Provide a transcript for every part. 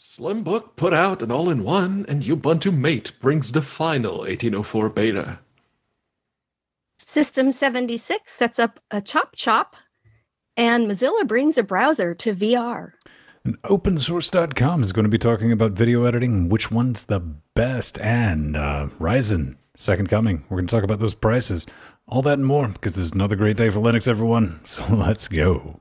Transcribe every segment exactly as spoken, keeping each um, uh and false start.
Slimbook put out an all-in-one, and Ubuntu MATE brings the final eighteen oh four beta. System seventy-six sets up a chop chop, and Mozilla brings a browser to V R. And open source dot com is going to be talking about video editing, which one's the best, and uh, Ryzen, second coming. We're going to talk about those prices, all that and more, because it's another great day for Linux, everyone. So let's go.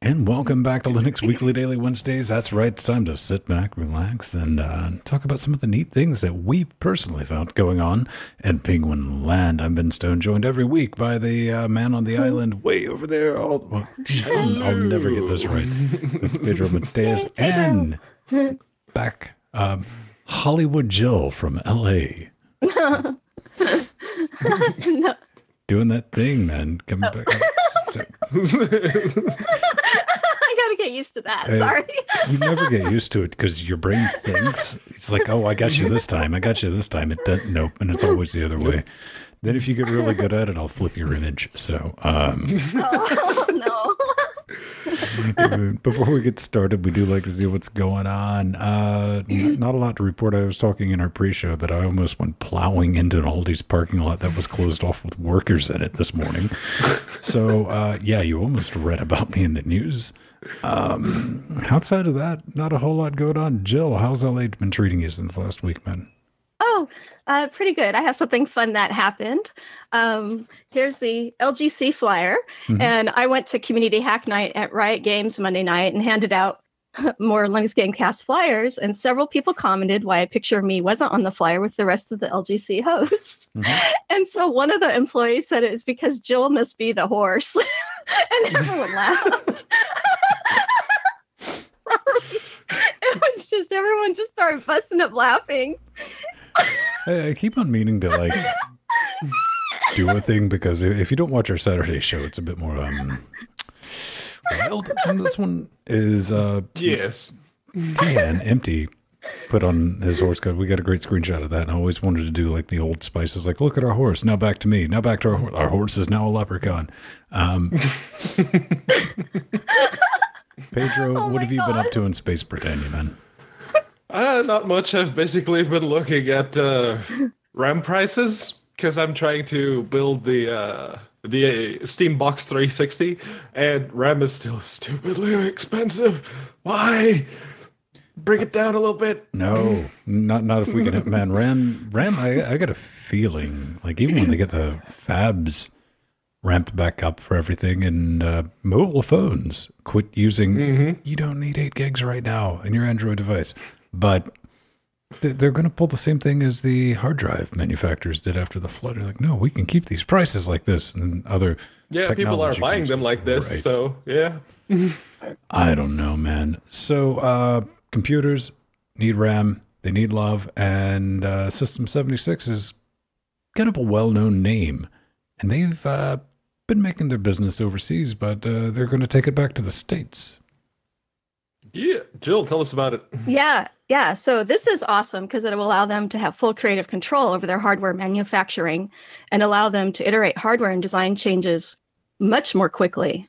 And welcome back to Linux Weekly Daily Wednesdays. That's right. It's time to sit back, relax, and uh, talk about some of the neat things that we personally found going on in Penguin Land. I've been stone joined every week by the uh, man on the island way over there. All, well, I'll never get this right. It's Pedro Mateus and back um, Hollywood Jill from L A No. Doing that thing, man. Coming oh. back. I gotta get used to that. Sorry. Uh, you never get used to it because your brain thinks it's like, oh, I got you this time. I got you this time. It doesn't. Nope. And it's always the other way. Then if you get really good at it, I'll flip your image. So, um, oh, no. Before we get started, we do like to see what's going on. Uh, not a lot to report. I was talking in our pre-show that I almost went plowing into an Aldi's parking lot that was closed off with workers in it this morning. So, uh, yeah, you almost read about me in the news. Um, outside of that, not a whole lot going on. Jill, how's L A been treating you since last week, man? Oh, uh, pretty good. I have something fun that happened. Um, here's the L G C flyer. Mm-hmm. And I went to Community Hack Night at Riot Games Monday night and handed out more Linux Gamecast flyers. And several people commented why a picture of me wasn't on the flyer with the rest of the L G C hosts. Mm-hmm. And so one of the employees said it was because Jill must be the horse. And everyone laughed. Sorry. It was just, everyone just started busting up laughing. I keep on meaning to like do a thing, because if you don't watch our Saturday show, it's a bit more um, wild. And this one is uh, yes, T N Empty put on his horse coat. We got a great screenshot of that, and I always wanted to do like the old Spices, like look at our horse. Now back to me. Now back to our horse. Our horse is now a leprechaun. Um, Pedro, oh what have you God. been up to in Space Britannia, man? Uh, not much. I've basically been looking at uh, RAM prices, because I'm trying to build the uh, the uh, Steam Box three sixty, and RAM is still stupidly expensive. Why? Bring it down a little bit. No, not not if we can hit, man. RAM, RAM. I I got a feeling like even when they get the fabs ramped back up for everything, and uh, mobile phones quit using. Mm-hmm. You don't need eight gigs right now in your Android device. But they're going to pull the same thing as the hard drive manufacturers did after the flood. They're like, no, we can keep these prices like this, and other yeah, people are buying them like this. Right. So yeah, I don't know, man. So uh, computers need RAM, they need love, and uh, System seventy-six is kind of a well-known name, and they've uh, been making their business overseas, but uh, they're going to take it back to the States. Yeah, Jill, tell us about it. Yeah, yeah. So this is awesome because it will allow them to have full creative control over their hardware manufacturing and allow them to iterate hardware and design changes much more quickly.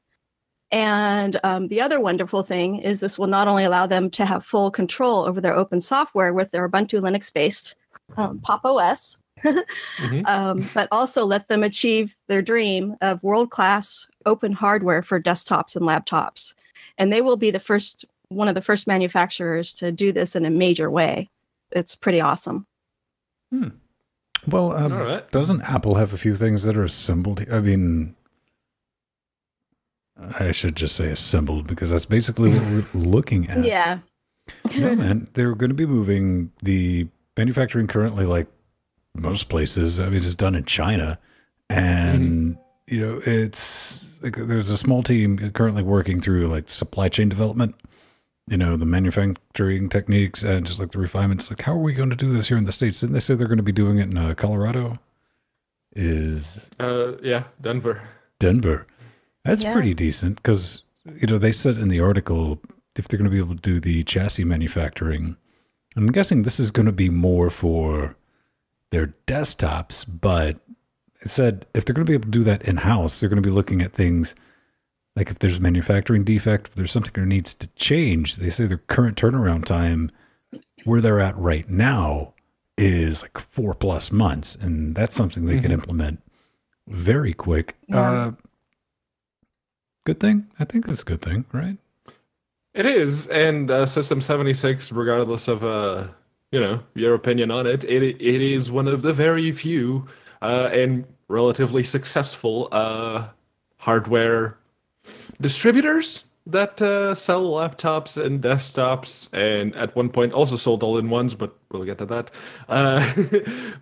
And um, the other wonderful thing is this will not only allow them to have full control over their open software with their Ubuntu Linux-based um, Pop! O S, mm-hmm. um, but also let them achieve their dream of world-class open hardware for desktops and laptops. And they will be the first... one of the first manufacturers to do this in a major way. It's pretty awesome. Hmm. Well, um, right. Doesn't Apple have a few things that are assembled? I mean, I should just say assembled, because that's basically what we're looking at. Yeah. No, man, they're going to be moving the manufacturing currently, like most places. I mean, it's done in China, and mm-hmm. you know, it's like there's a small team currently working through like supply chain development. You know, the manufacturing techniques and just like the refinements, like how are we going to do this here in the States? Didn't they say they're going to be doing it in uh, Colorado? Is uh yeah, Denver. Denver. That's yeah. pretty decent, because you know they said in the article if they're going to be able to do the chassis manufacturing, I'm guessing this is going to be more for their desktops, but it said if they're going to be able to do that in-house, they're going to be looking at things like if there's a manufacturing defect, if there's something that needs to change, they say their current turnaround time where they're at right now is like four plus months. And that's something they mm-hmm. could implement very quick. Yeah. Uh, good thing. I think that's a good thing, right? It is. And uh, System seventy-six, regardless of, uh, you know, your opinion on it, it, it is one of the very few uh, and relatively successful uh, hardware distributors that uh, sell laptops and desktops, and at one point also sold all-in-ones, but we'll get to that. Uh,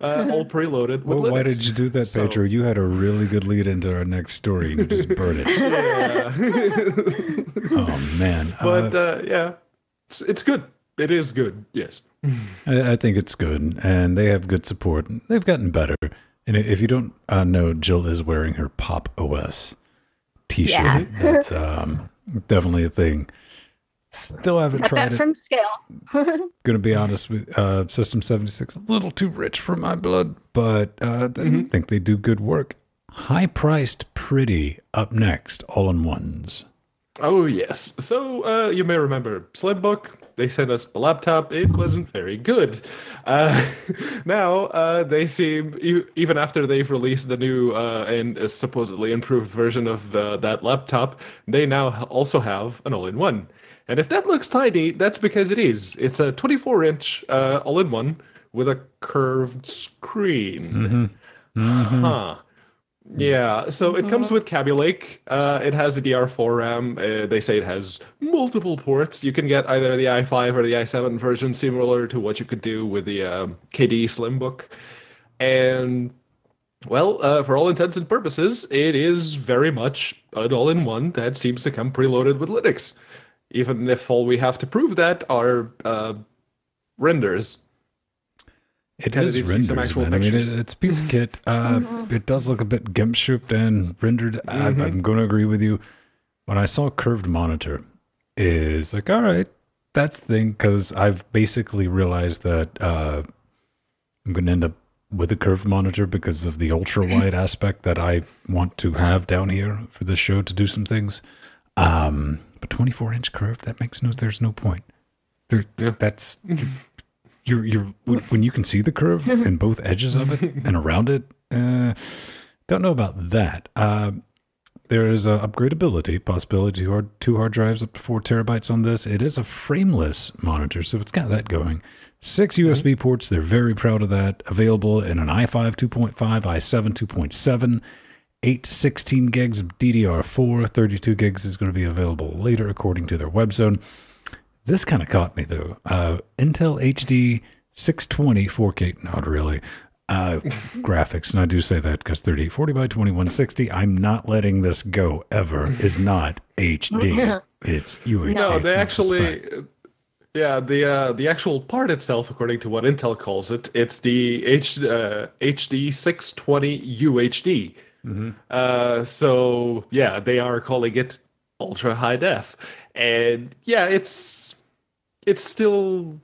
uh, all preloaded. With well, why did you do that, Pedro? So, you had a really good lead into our next story, and you just burned it. Yeah. Oh man! But uh, uh, yeah, it's, it's good. It is good. Yes, I, I think it's good, and they have good support. They've gotten better. And if you don't uh, know, Jill is wearing her Pop! O S T-shirt. Yeah. That's um, definitely a thing. Still haven't Got tried that it. From scale. Gonna be honest with uh, System seventy-six, a little too rich for my blood, but uh, mm -hmm. I think they do good work. High-priced, pretty. Up next, all-in-ones. Oh yes. So uh, you may remember Slimbook. They sent us a laptop. It wasn't very good. Uh, now uh, they seem, even after they've released the new uh, and supposedly improved version of uh, that laptop, they now also have an all-in-one. And if that looks tiny, that's because it is. It's a twenty-four inch uh, all-in-one with a curved screen. Mm-hmm. Mm-hmm. Huh. Yeah, so it comes with Kaby Lake. Uh, it has a D D R four RAM. Uh, they say it has multiple ports. You can get either the i five or the i seven version, similar to what you could do with the uh, K D E Slimbook. And, well, uh, for all intents and purposes, it is very much an all-in-one that seems to come preloaded with Linux, even if all we have to prove that are uh, renders. It has renders, some actual man. I mean, it's, it's a piece of kit. Uh, it does look a bit gimp-shaped and rendered. Mm-hmm. I, I'm going to agree with you. When I saw curved monitor, is like, all right, that's the thing, because I've basically realized that uh, I'm going to end up with a curved monitor because of the ultra-wide aspect that I want to have down here for this show to do some things. Um, but twenty-four inch curved, that makes no, there's no point. There, yeah. That's... You're, you're, when you can see the curve and both edges of it and around it, uh, don't know about that. Uh, there is a upgradability possibility. Hard, two hard drives up to four terabytes on this. It is a frameless monitor, so it's got that going. Six U S B ports. They're very proud of that. Available in an i five two point five, i seven two point seven, eight sixteen gigs of D D R four. thirty-two gigs is going to be available later, according to their web zone. This kind of caught me, though. Uh, Intel H D six twenty four K, not really, uh, graphics. And I do say that because thirty-eight forty by twenty-one sixty, I'm not letting this go ever, is not H D. It's U H D. No, they actually... Yeah, the uh, the actual part itself, according to what Intel calls it, it's the H, uh, H D six twenty U H D. Mm-hmm. uh, so, yeah, they are calling it ultra high def. And yeah, it's it's still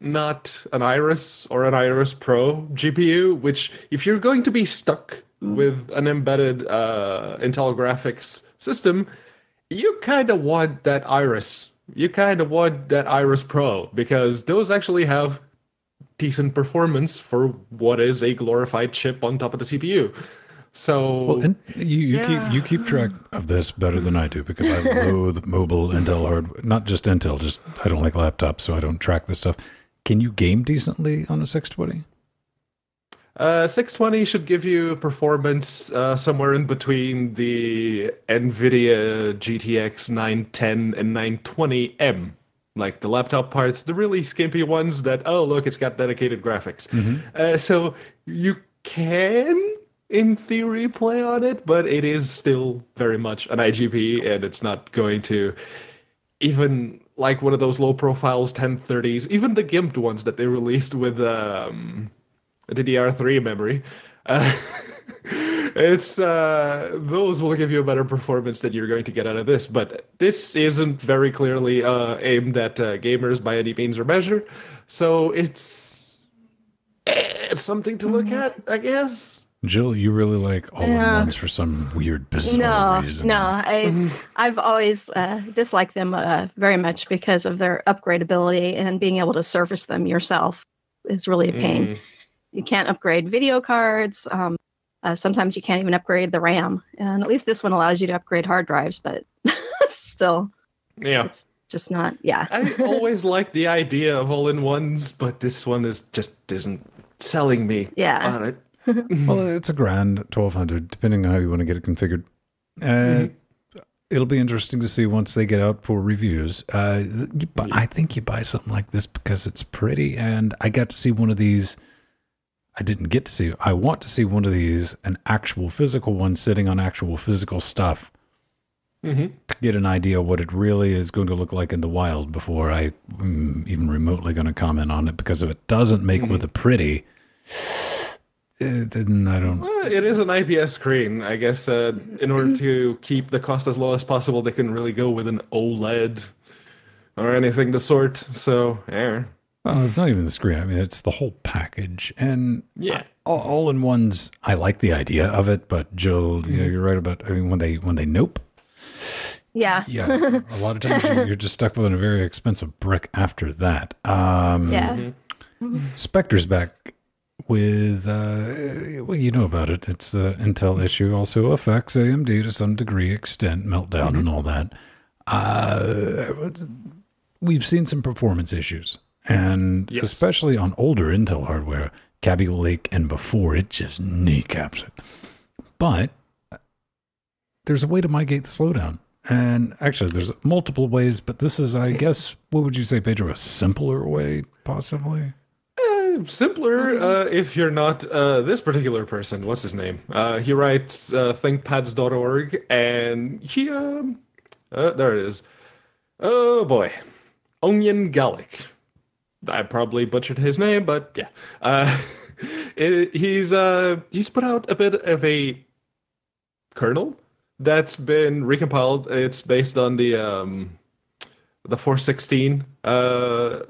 not an Iris or an Iris Pro G P U, which if you're going to be stuck with an embedded uh, Intel graphics system, you kind of want that Iris. You kind of want that Iris Pro, because those actually have decent performance for what is a glorified chip on top of the C P U. So well, and you, you yeah. keep you keep track of this better than I do, because I loathe mobile Intel hardware. Not just Intel, just I don't like laptops, so I don't track this stuff. Can you game decently on a six twenty? Uh, six twenty should give you performance uh, somewhere in between the NVIDIA G T X nine ten and nine twenty M. Like the laptop parts, the really skimpy ones that, oh, look, it's got dedicated graphics. Mm-hmm. uh, so you can... in theory play on it, but it is still very much an I G P, and it's not going to, even like one of those low profiles ten thirties, even the gimped ones that they released with um, D D R three memory, uh, it's uh, those will give you a better performance than you're going to get out of this. But this isn't very clearly uh, aimed at uh, gamers by any means or measure, so it's, it's something to look at, I guess. Jill, you really like all yeah. in ones for some weird bizarre no, reason. No, I, mm-hmm. I've always uh, disliked them uh, very much because of their upgradability, and being able to service them yourself is really a pain. Mm. You can't upgrade video cards. Um, uh, sometimes you can't even upgrade the RAM. And at least this one allows you to upgrade hard drives, but still, yeah, it's just not, yeah. I always liked the idea of all-in-ones, but this one is just isn't selling me yeah. on it. Well, it's a grand twelve hundred, depending on how you want to get it configured. Uh, mm-hmm. It'll be interesting to see once they get out for reviews. Uh, but I think you buy something like this because it's pretty, and I got to see one of these. I didn't get to see. I want to see one of these, an actual physical one sitting on actual physical stuff, mm-hmm. to get an idea what it really is going to look like in the wild before I mm, even remotely going to comment on it, because if it doesn't make mm-hmm. with a pretty... It didn't, I don't. Well, it is an I P S screen, I guess. Uh, in order to keep the cost as low as possible, they couldn't really go with an OLED or anything of the sort. So, yeah. Well, it's not even the screen. I mean, it's the whole package. And yeah, all, all in ones. I like the idea of it, but Jill, you know, you're right about. I mean, when they when they nope. Yeah. Yeah. A lot of times you're just stuck with a very expensive brick after that. Um, yeah. Spectre's back. With, uh, well, you know about it. It's an Intel issue. Also affects A M D to some degree, extent, Meltdown, mm-hmm. and all that. Uh, we've seen some performance issues. And yes. especially on older Intel hardware, Kaby Lake and before, it just kneecaps it. But there's a way to mitigate the slowdown. And actually, there's multiple ways. But this is, I guess, what would you say, Pedro, a simpler way, possibly? Simpler uh, if you're not uh, this particular person. What's his name? Uh, he writes uh, thinkpads dot org, and he... Um, uh, there it is. Oh, boy. Onion Gallic. I probably butchered his name, but yeah. Uh, it, he's uh, he's put out a bit of a kernel that's been recompiled. It's based on the, um, the four sixteen uh,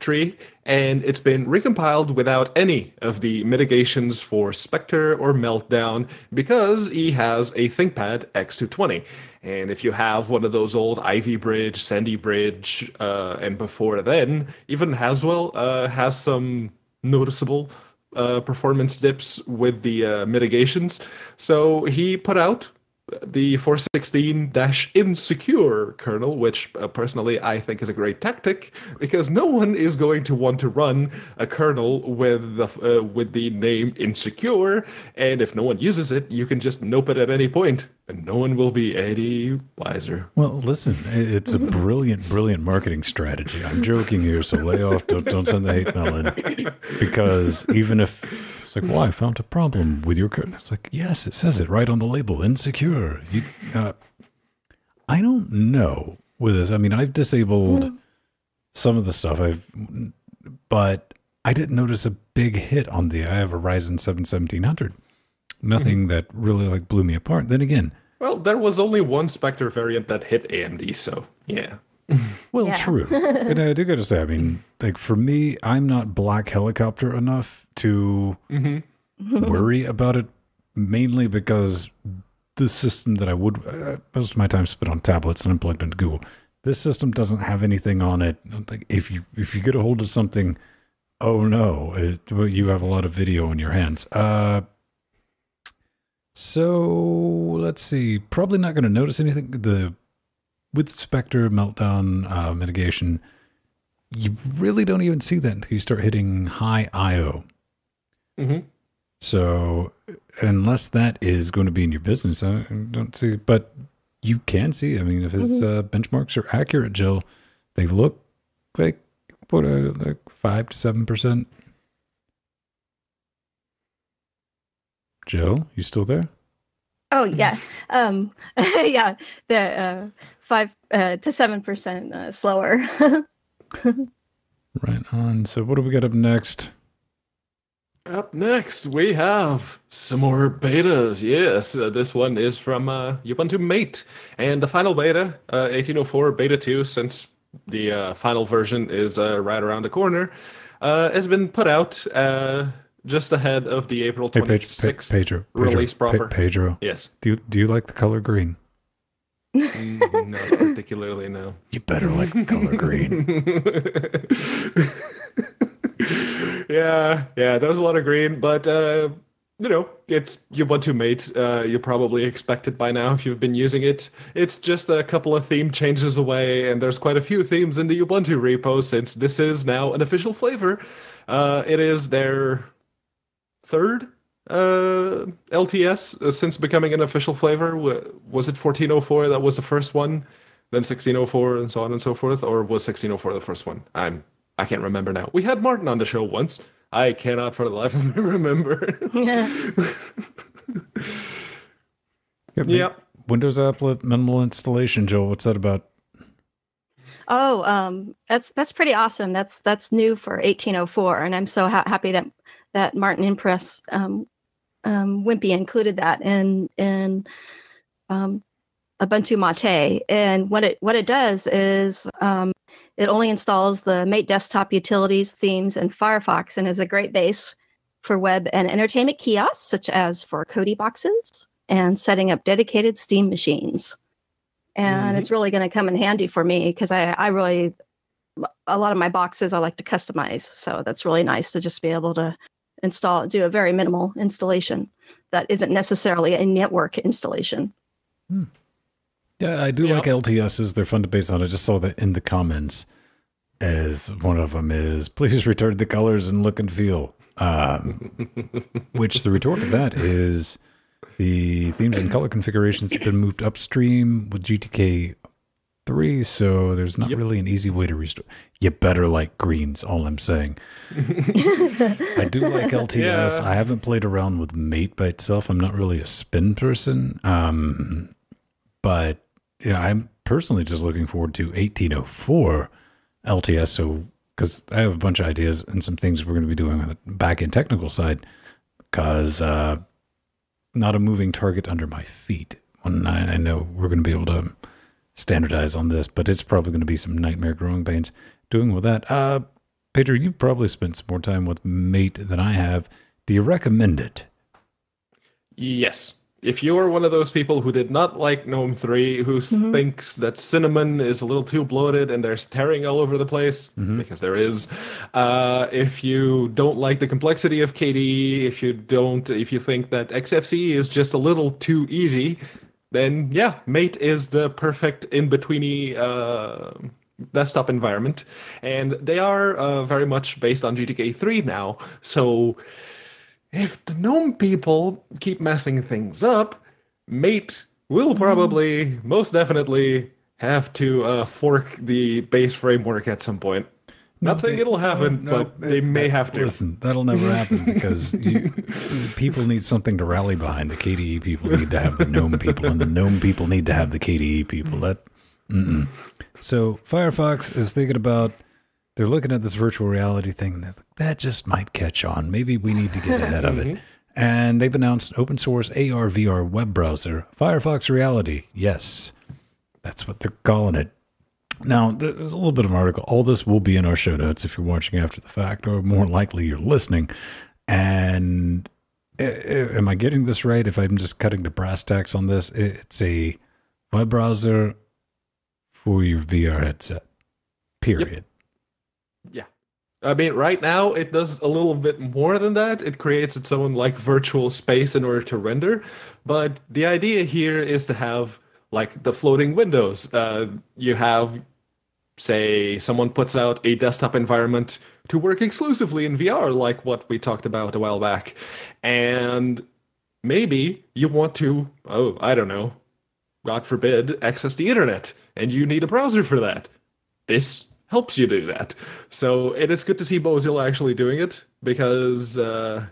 tree. And it's been recompiled without any of the mitigations for Spectre or Meltdown because he has a ThinkPad X two twenty. And if you have one of those old Ivy Bridge, Sandy Bridge, uh, and before then, even Haswell uh, has some noticeable uh, performance dips with the uh, mitigations. So he put out the four sixteen insecure kernel, which uh, personally I think is a great tactic, because no one is going to want to run a kernel with the, uh, with the name insecure, and if no one uses it, you can just nope it at any point, and no one will be any wiser. Well, listen, it's a brilliant, brilliant marketing strategy. I'm joking here, so lay off. Don't, don't send the hate mail in, because even if... It's like, well, I found a problem with your code. It's like, yes, it says it right on the label, insecure. You, uh, I don't know with this. I mean, I've disabled some of the stuff, I've, but I didn't notice a big hit on the, I have a Ryzen seven seventeen hundred. Nothing that really like blew me apart. Then again. Well, there was only one Spectre variant that hit A M D, so yeah. Well, yeah. True. And I do got to say, I mean, like for me, I'm not black helicopter enough to mm-hmm. worry about it, mainly because the system that I would, uh, most of my time spent on tablets and I'm plugged into Google. This system doesn't have anything on it. Like if you, if you get a hold of something, oh no, it, well, you have a lot of video in your hands. Uh, so let's see, probably not going to notice anything. The With Spectre, Meltdown, uh, mitigation, you really don't even see that until you start hitting high I O. Mm-hmm. So unless that is going to be in your business, I don't see. But you can see. I mean, if his mm-hmm. uh, benchmarks are accurate, Jill, they look like what, uh, like five to seven percent. Jill, you still there? Oh yeah, um, yeah. The uh, five uh, to seven percent uh, slower. Right on. So what do we got up next? Up next, we have some more betas. Yes, uh, this one is from uh, Ubuntu MATE, and the final beta, uh, eighteen oh four beta two, since the uh, final version is uh, right around the corner, uh, has been put out. Uh, just ahead of the April twenty-sixth hey, Pedro, Pedro, release proper. Pedro, yes. Do you, do you like the color green? Not particularly, no. You better like the color green. yeah, yeah, there was a lot of green, but uh, you know, it's Ubuntu MATE. Uh, you probably expect it by now if you've been using it. It's just a couple of theme changes away, and there's quite a few themes in the Ubuntu repo since this is now an official flavor. Uh, it is their third uh, L T S uh, since becoming an official flavor. Was it fourteen oh four that was the first one, then sixteen oh four, and so on and so forth? Or was sixteen oh four the first one? I'm I can't remember now. We had Martin on the show once. I cannot for the life of me remember. Yeah. yep. yep. Windows applet minimal installation. Joel, what's that about? Oh, um, that's that's pretty awesome. That's that's new for eighteen oh four, and I'm so ha happy that that Martin Impress um, um, Wimpy included that in in um, Ubuntu MATE. And what it what it does is um, it only installs the MATE desktop utilities, themes, and Firefox, and is a great base for web and entertainment kiosks, such as for Kodi boxes and setting up dedicated Steam machines. And mm-hmm. it's really going to come in handy for me because I, I really, a lot of my boxes I like to customize. So that's really nice to just be able to install, do a very minimal installation that isn't necessarily a network installation. Hmm. Yeah, I do yeah. like L T Ss. They're fun to base on. I just saw that in the comments as one of them is, please return the colors and look and feel. Um, which the retort of that is... The themes and color configurations have been moved upstream with G T K three, so there's not yep. really an easy way to restore. You better like greens, all I'm saying. I do like L T S. Yeah. I haven't played around with MATE by itself. I'm not really a spin person. Um, but you know, I'm personally just looking forward to eighteen oh four L T S, so, because I have a bunch of ideas and some things we're going to be doing on the back-end technical side, because... Uh, not a moving target under my feet. When I, I know we're going to be able to standardize on this, but it's probably going to be some nightmare growing pains doing with that. Uh, Pedro, you've probably spent some more time with MATE than I have. Do you recommend it? Yes. If you're one of those people who did not like GNOME three, who mm-hmm. thinks that Cinnamon is a little too bloated and there's tearing all over the place, mm-hmm. because there is, uh, if you don't like the complexity of K D E, if you don't, if you think that X F C E is just a little too easy, then yeah, MATE is the perfect in-betweeny uh, desktop environment. And they are uh, very much based on G T K three now, so... If the GNOME people keep messing things up, MATE will probably, most definitely, have to uh, fork the base framework at some point. No, Not saying they, it'll happen, no, but no, they it, may have to. Listen, that'll never happen because you, people need something to rally behind. The K D E people need to have the GNOME people, and the GNOME people need to have the K D E people. That, mm-mm. So Firefox is thinking about... They're looking at this virtual reality thing. Like, that just might catch on. Maybe we need to get ahead of it. And they've announced open source A R V R web browser, Firefox Reality. Yes, that's what they're calling it. Now, there's a little bit of an article. All this will be in our show notes if you're watching after the fact, or more likely you're listening. And am I getting this right? If I'm just cutting to brass tacks on this, it's a web browser for your V R headset, period. Yep. Yeah. I mean, right now, it does a little bit more than that. It creates its own, like, virtual space in order to render. But the idea here is to have, like, the floating windows. Uh, you have, say, someone puts out a desktop environment to work exclusively in V R, like what we talked about a while back. And maybe you want to, oh, I don't know, God forbid, access the internet. And you need a browser for that. This helps you do that. So, and it's good to see Mozilla actually doing it, because uh,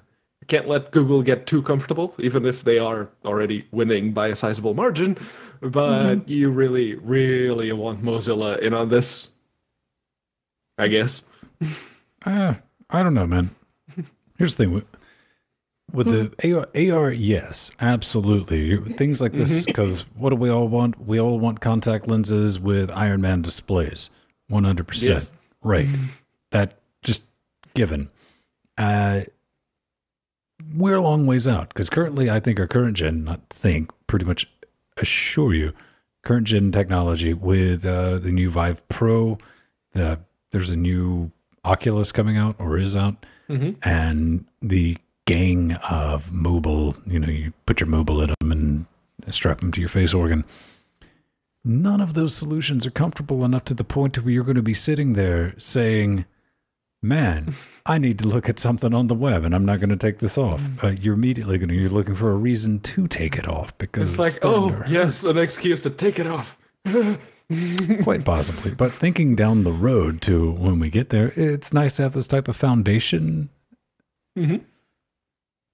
you can't let Google get too comfortable, even if they are already winning by a sizable margin. But mm-hmm. you really, really want Mozilla in on this, I guess. uh, I don't know, man. Here's the thing. With, with the A R, A R, yes, absolutely. Things like this, because mm-hmm. what do we all want? We all want contact lenses with Iron Man displays. one hundred percent. Yes. Right. That just given. Uh, we're a long ways out, because currently I think our current gen, not think, pretty much assure you, current gen technology with uh, the new Vive Pro, the there's a new Oculus coming out or is out, mm-hmm. and the gang of mobile, you know, you put your mobile in them and strap them to your face organ. None of those solutions are comfortable enough to the point where you're going to be sitting there saying, man, I need to look at something on the web and I'm not going to take this off. Uh, you're immediately going to be looking for a reason to take it off, because it's like, standard. Oh, yes, the next key is to take it off. Quite possibly. But thinking down the road to when we get there, it's nice to have this type of foundation. Mm-hmm.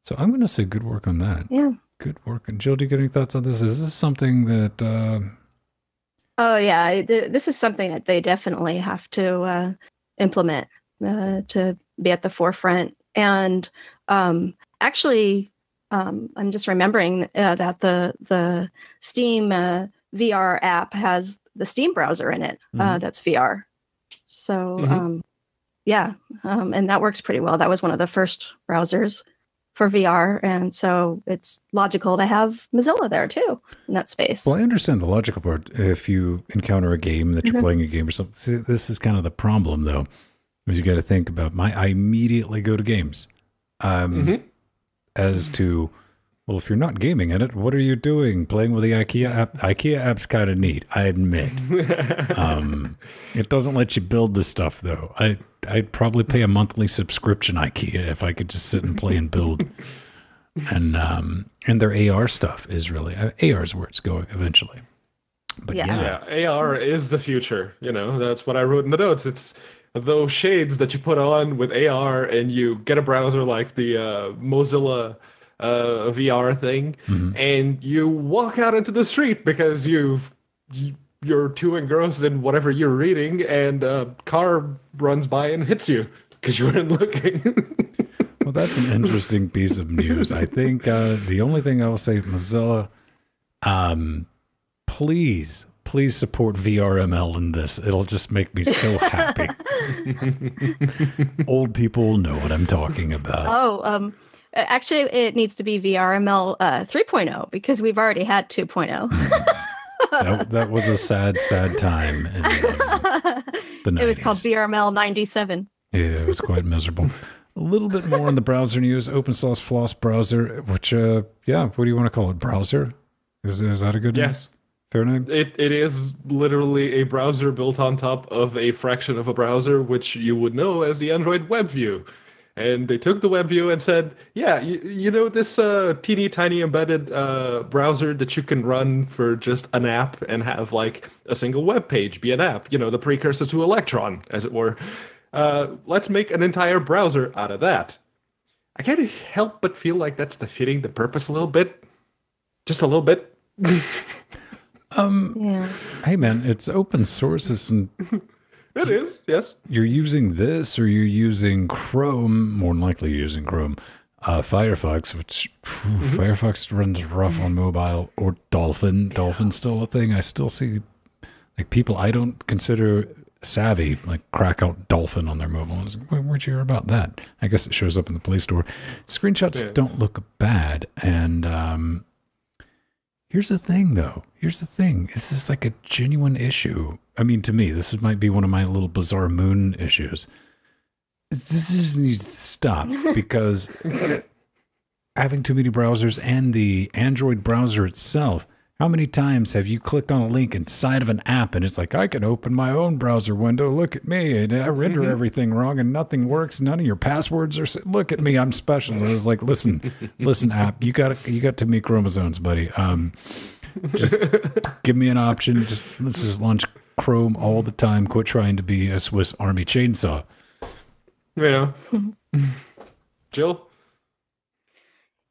So I'm going to say good work on that. Yeah. Good work. And Jill, do you get any thoughts on this? Is this something that... Uh, Oh, yeah. This is something that they definitely have to uh, implement uh, to be at the forefront. And um, actually, um, I'm just remembering uh, that the the Steam uh, V R app has the Steam browser in it. Mm-hmm. uh, that's V R. So, mm-hmm. um, yeah. Um, and that works pretty well. That was one of the first browsers for V R, and so it's logical to have Mozilla there too in that space. Well, I understand the logical part. If you encounter a game that you're mm-hmm. playing a game or something, see, this is kind of the problem though, is you got to think about my. I immediately go to games, um, mm-hmm. as to well, if you're not gaming in it, what are you doing? Playing with the IKEA app? IKEA app's kind of neat, I admit. um, it doesn't let you build the stuff though. I. I'd probably pay a monthly subscription IKEA if I could just sit and play and build. And um, and their A R stuff is really uh, A R is where it's going eventually. But yeah. yeah, yeah, A R is the future. You know, that's what I wrote in the notes. It's those shades that you put on with A R, and you get a browser like the uh, Mozilla uh, V R thing, mm-hmm. and you walk out into the street because you've. You, you're too engrossed in whatever you're reading, and a car runs by and hits you because you weren't looking. Well, that's an interesting piece of news. I think uh, the only thing I will say, Mozilla, um, please, please support V R M L in this. It'll just make me so happy. Old people know what I'm talking about. Oh, um, actually, it needs to be V R M L uh, three point oh, because we've already had two point oh. That, that was a sad, sad time in the, the nineties. It was called V R M L ninety-seven. Yeah, it was quite miserable. A little bit more on the browser news. Open source Floss browser, which, uh, yeah, what do you want to call it? Browser? Is, is that a good yes. name? Fair name? It, it is literally a browser built on top of a fraction of a browser, which you would know as the Android Web View. And they took the web view and said, yeah, you, you know, this uh, teeny tiny embedded uh, browser that you can run for just an app and have like a single web page be an app, you know, the precursor to Electron, as it were. Uh, let's make an entire browser out of that. I can't help but feel like that's defeating the purpose a little bit. Just a little bit. um, yeah. Hey, man, it's open source and... It is, yes. You're using this, or you're using Chrome, more than likely using Chrome, uh, Firefox, which phew, mm-hmm. Firefox runs rough on mobile, or Dolphin. Yeah. Dolphin's still a thing. I still see like people I don't consider savvy, like crack out Dolphin on their mobile. I was like, where'd you hear about that? I guess it shows up in the Play Store. Screenshots yeah. don't look bad. And um, here's the thing, though. Here's the thing. This is like a genuine issue. I mean, to me, this might be one of my little bizarre moon issues. This just needs to stop, because having too many browsers and the Android browser itself, how many times have you clicked on a link inside of an app and it's like, I can open my own browser window. Look at me. And I render mm-hmm. everything wrong and nothing works. None of your passwords are, look at me. I'm special. And it's like, listen, listen, app, you got, you got too many chromosomes, buddy. Um, just give me an option. Just let's just launch Chrome all the time. Quit trying to be a Swiss Army chainsaw. Yeah. Jill?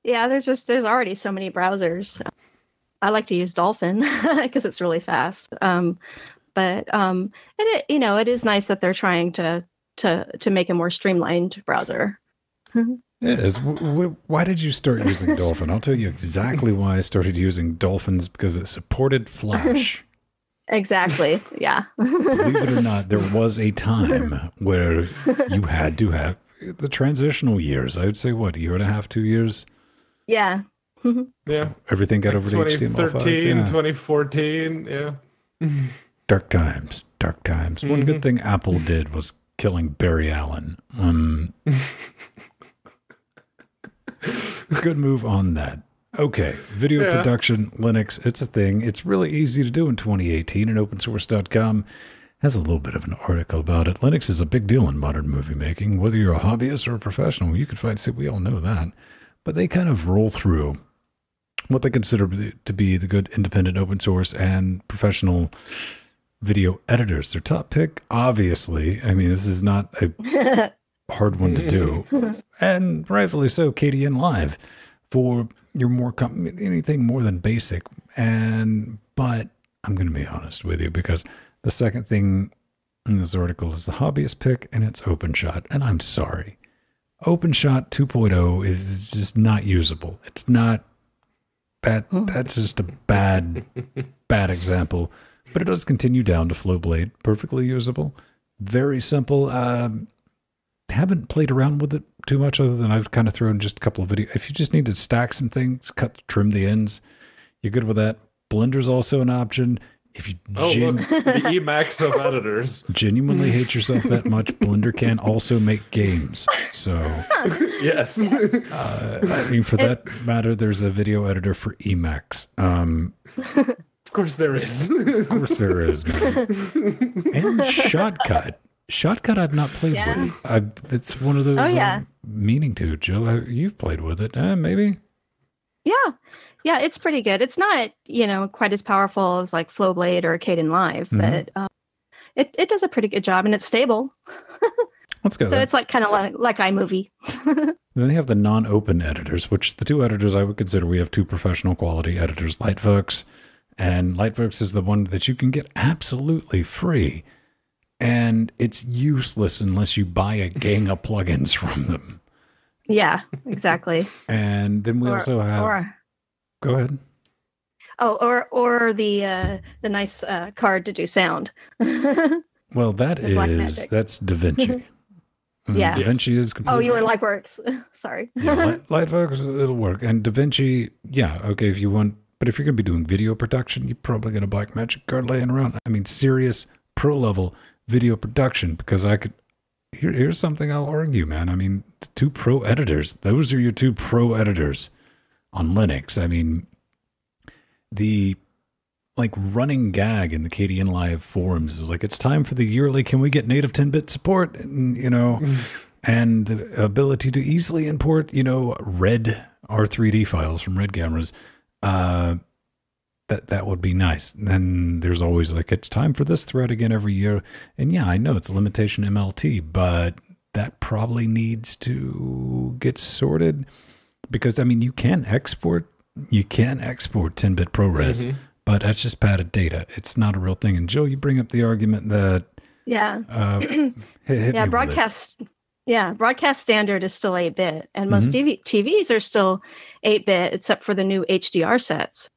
Yeah, there's just there's already so many browsers. I like to use Dolphin because it's really fast. Um, but um, and it you know it is nice that they're trying to to to make a more streamlined browser. It is. Why did you start using Dolphin? I'll tell you exactly why I started using Dolphins, because it supported Flash. Exactly. Yeah. Believe it or not, there was a time where you had to have the transitional years. I would say, what, a year and a half, two years? Yeah. Yeah. Everything got like over to H T M L five. twenty thirteen, yeah. twenty fourteen, yeah. Dark times, dark times. Mm-hmm. One good thing Apple did was killing Barry Allen. Um, good move on that. Okay, video yeah. production, Linux, it's a thing. It's really easy to do in twenty eighteen, and open source dot com has a little bit of an article about it. Linux is a big deal in modern movie making. Whether you're a hobbyist or a professional, you can find, see, we all know that. But they kind of roll through what they consider to be the good independent open source and professional video editors. Their top pick, obviously, I mean, this is not a hard one to do, and rightfully so, Kdenlive, for your more com anything more than basic. And but I'm going to be honest with you, because the second thing in this article is the hobbyist pick, and it's OpenShot. And I'm sorry, OpenShot two point oh is just not usable. It's not that. That's just a bad, bad example. But it does continue down to Flowblade, perfectly usable, very simple. Um, haven't played around with it too much, other than I've kind of thrown just a couple of videos. If you just need to stack some things, cut, trim the ends, you're good with that. Blender's also an option. If you oh, look, the Emacs of editors. Genuinely hate yourself that much, Blender can also make games. So yes, uh, I mean, for that matter, there's a video editor for Emacs. Um, of course there is. Of course there is, man. And Shotcut. Shotcut I've not played yeah. with. I, it's one of those oh, yeah. I'm meaning to, Jill. You've played with it, uh, maybe? Yeah. Yeah, it's pretty good. It's not, you know, quite as powerful as like Flowblade or Kdenlive, mm-hmm. but um, it, it does a pretty good job, and it's stable. Let's go. So then. It's like kind of like, like iMovie. Then they have the non-open editors, which the two editors I would consider, we have two professional quality editors, Lightworks. And Lightworks is the one that you can get absolutely free. And it's useless unless you buy a gang of plugins from them. Yeah, exactly. And then we or, also have... Or, go ahead. Oh, or or the uh, the nice uh, card to do sound. Well, that is... That's DaVinci. Yeah. Mm, yes. DaVinci is completely... Oh, you were Lightworks. Sorry. Yeah, Lightworks, it'll work. And DaVinci, yeah, okay, if you want... But if you're going to be doing video production, you're probably going to buy Blackmagic card laying around. I mean, serious pro-level... video production, because I could, here, here's something I'll argue, man. I mean, the two pro editors, those are your two pro editors on Linux. I mean, the like running gag in the Kdenlive forums is like, it's time for the yearly, can we get native ten bit support? And, you know, and the ability to easily import, you know, red R three D files from red cameras. Uh, That that would be nice. And then there's always like, it's time for this thread again every year. And yeah, I know it's limitation M L T, but that probably needs to get sorted, because I mean, you can export, you can export ten bit ProRes, mm-hmm. but that's just padded data. It's not a real thing. And Jill, you bring up the argument that yeah, uh, hit, hit yeah, broadcast. Yeah, broadcast standard is still eight bit, and most mm-hmm. T V T Vs are still eight bit, except for the new H D R sets.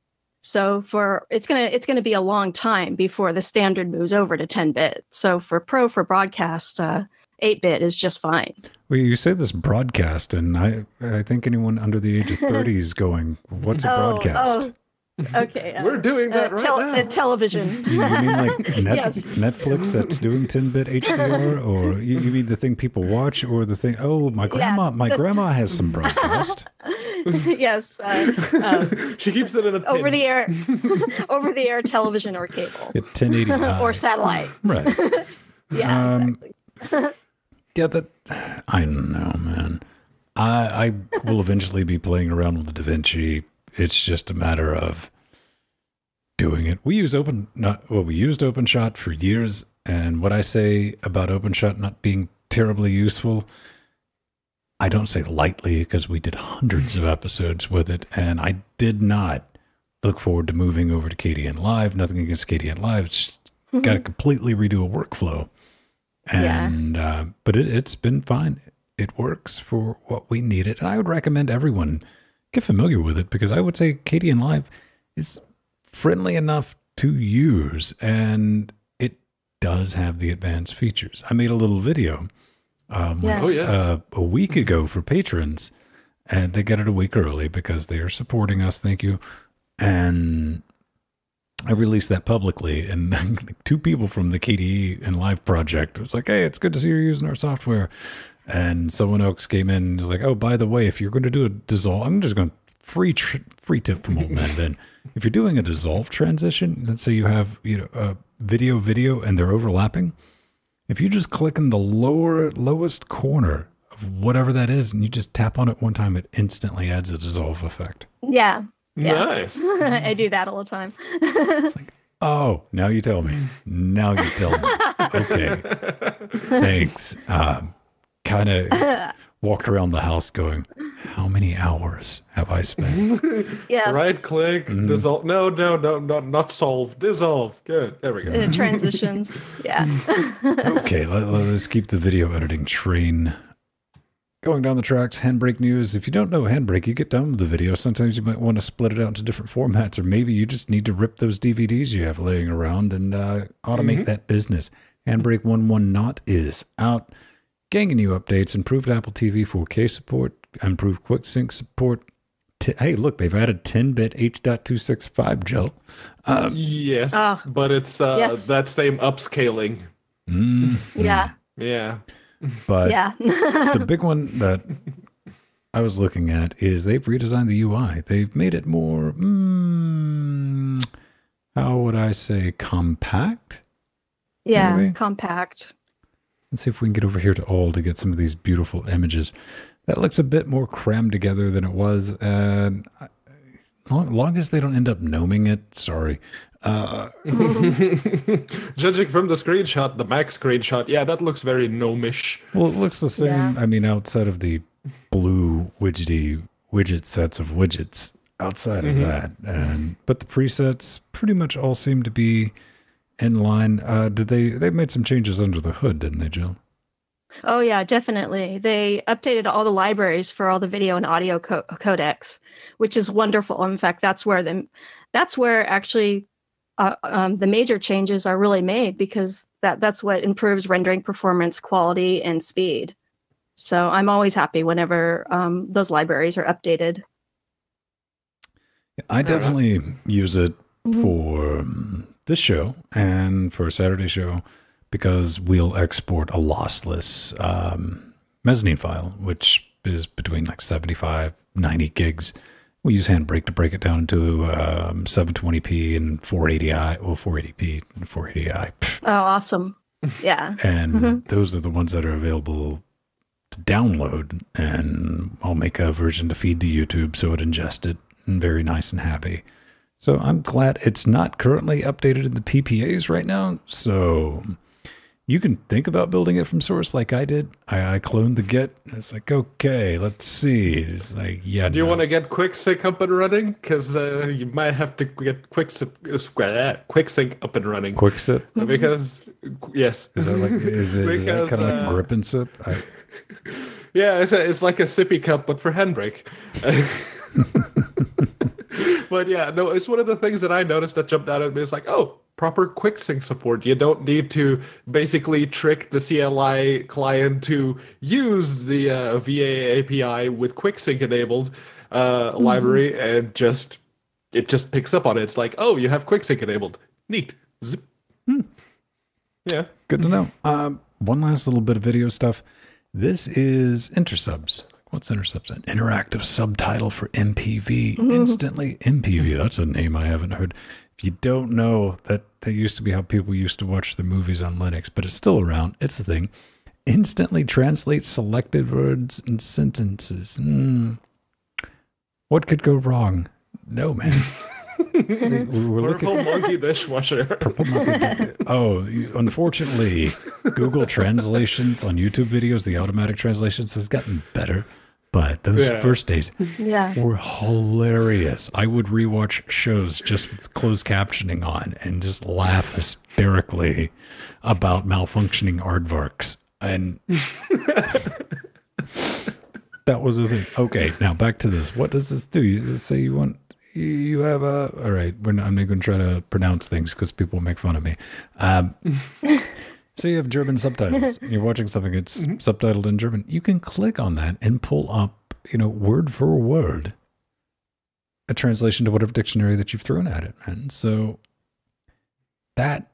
So for it's gonna it's gonna be a long time before the standard moves over to ten bit. So for pro for broadcast, uh, eight bit is just fine. Well, you say this broadcast, and I I think anyone under the age of thirty is going, what's a oh, broadcast? Oh, okay, uh, we're doing that uh, right now. Uh, television. You, you mean like net, yes. Netflix that's doing ten bit H D R, or you, you mean the thing people watch, or the thing? Oh, my grandma, yeah. my grandma has some broadcast. Yes, uh, um, she keeps it in a pin. Over the air, over the air television or cable, yeah, ten eighty or satellite, right? Yeah, um, exactly. Yeah, that I don't know, man. I I will eventually be playing around with the DaVinci. It's just a matter of doing it. We use open, not well, we used OpenShot for years, and what I say about OpenShot not being terribly useful, I don't say lightly, because we did hundreds of episodes with it, and I did not look forward to moving over to Kdenlive. Nothing against Kdenlive. It's mm-hmm. got to completely redo a workflow. And, yeah. uh, but it, it's been fine. It works for what we need it. And I would recommend everyone get familiar with it, because I would say Kdenlive is friendly enough to use, and it does have the advanced features. I made a little video um, yeah. oh, yes. uh, a week ago for patrons, and they get it a week early because they are supporting us. Thank you. And I released that publicly, and two people from the K D E and Live project was like, hey, it's good to see you're using our software. And someone else came in and was like, oh, by the way, if you're going to do a dissolve, I'm just going to free tr free tip from old man then. If you're doing a dissolve transition, let's say you have, you know, a video video and they're overlapping. If you just click in the lower lowest corner of whatever that is and you just tap on it one time, it instantly adds a dissolve effect. Yeah. yeah. Nice. I do that all the time. It's like, oh, now you tell me. Now you tell me. Okay. Thanks. Um kind of walked around the house going, how many hours have I spent? Yes. Right click, mm. dissolve. No, no, no, not, not solve. Dissolve. Good. There we go. It transitions. Yeah. Okay, let, let's keep the video editing train going down the tracks. Handbrake news. If you don't know Handbrake, you get done with the video. Sometimes you might want to split it out into different formats, or maybe you just need to rip those D V Ds you have laying around and uh, automate mm-hmm. that business. Handbrake one one zero is out. Ganging new updates, improved Apple T V four K support, improved QuickSync support. T hey, look, they've added ten bit H point two six five, Jill. Um, yes, uh, but it's uh, yes. that same upscaling. Mm-hmm. Yeah. Yeah. But yeah. The big one that I was looking at is they've redesigned the U I. They've made it more, mm, how would I say, compact? Yeah, maybe? Compact. Let's see if we can get over here to all to get some of these beautiful images. That looks a bit more crammed together than it was. Uh, long, long as they don't end up gnoming it, sorry. Uh, Judging from the screenshot, the Mac screenshot, yeah, that looks very gnomish. Well, it looks the same. Yeah. I mean, outside of the blue widgety widget sets of widgets, outside mm-hmm. of that. And, but the presets pretty much all seem to be in line. Uh, did they, they made some changes under the hood, didn't they, Jill? Oh, yeah, definitely. They updated all the libraries for all the video and audio co codecs, which is wonderful. In fact, that's where the, that's where actually uh, um, the major changes are really made, because that, that's what improves rendering performance, quality, and speed. So I'm always happy whenever um, those libraries are updated. I definitely uh, use it mm-hmm. for... Um, this show and for a Saturday show, because we'll export a lossless um, mezzanine file, which is between like seventy-five, ninety gigs. We use Handbrake to break it down into um, seven twenty p and four eighty i, well, four eighty p and four eighty i. Pff. Oh, awesome. Yeah. And mm-hmm. those are the ones that are available to download, and I'll make a version to feed to YouTube so it ingests it and very nice and happy. So I'm glad it's not currently updated in the P P As right now. So you can think about building it from source like I did. I, I cloned the Git. It's like, okay, let's see. It's like, yeah. Do no. you want to get QuickSync up and running? Because uh, you might have to get QuickSync, uh, QuickSync up and running. QuickSync? Because, yes. Is that like, is it, because, is that kind of uh, like grip and sip? I... Yeah, it's, a, it's like a sippy cup, but for Handbrake. But yeah, no, it's one of the things that I noticed that jumped out at me. It's like, oh, proper QuickSync support. You don't need to basically trick the C L I client to use the uh, V A A P I with QuickSync enabled uh, mm. library, and just it just picks up on it. It's like, oh, you have QuickSync enabled. Neat. Zip. Mm. Yeah, good to know. Um, one last little bit of video stuff. This is intersubs. What's InterSubs? An interactive subtitle for M P V. Mm-hmm. Instantly M P V. That's a name I haven't heard. If you don't know, that, that used to be how people used to watch the movies on Linux, but it's still around. It's a thing. Instantly translate selected words and sentences. Mm. What could go wrong? No, man. We're Purple looking... monkey dishwasher. Purple monkey. Oh, unfortunately, Google translations on YouTube videos, the automatic translations has gotten better. But those yeah. first days yeah. were hilarious. I would rewatch shows just with closed captioning on and just laugh hysterically about malfunctioning aardvarks. And that was a thing. Okay, now back to this. What does this do? You say you want... You have a... All right, we're not, I'm not going to try to pronounce things because people make fun of me. Um, So you have German subtitles. You're watching something that's mm-hmm. subtitled in German. You can click on that and pull up, you know, word for word, a translation to whatever dictionary that you've thrown at it, man. So that,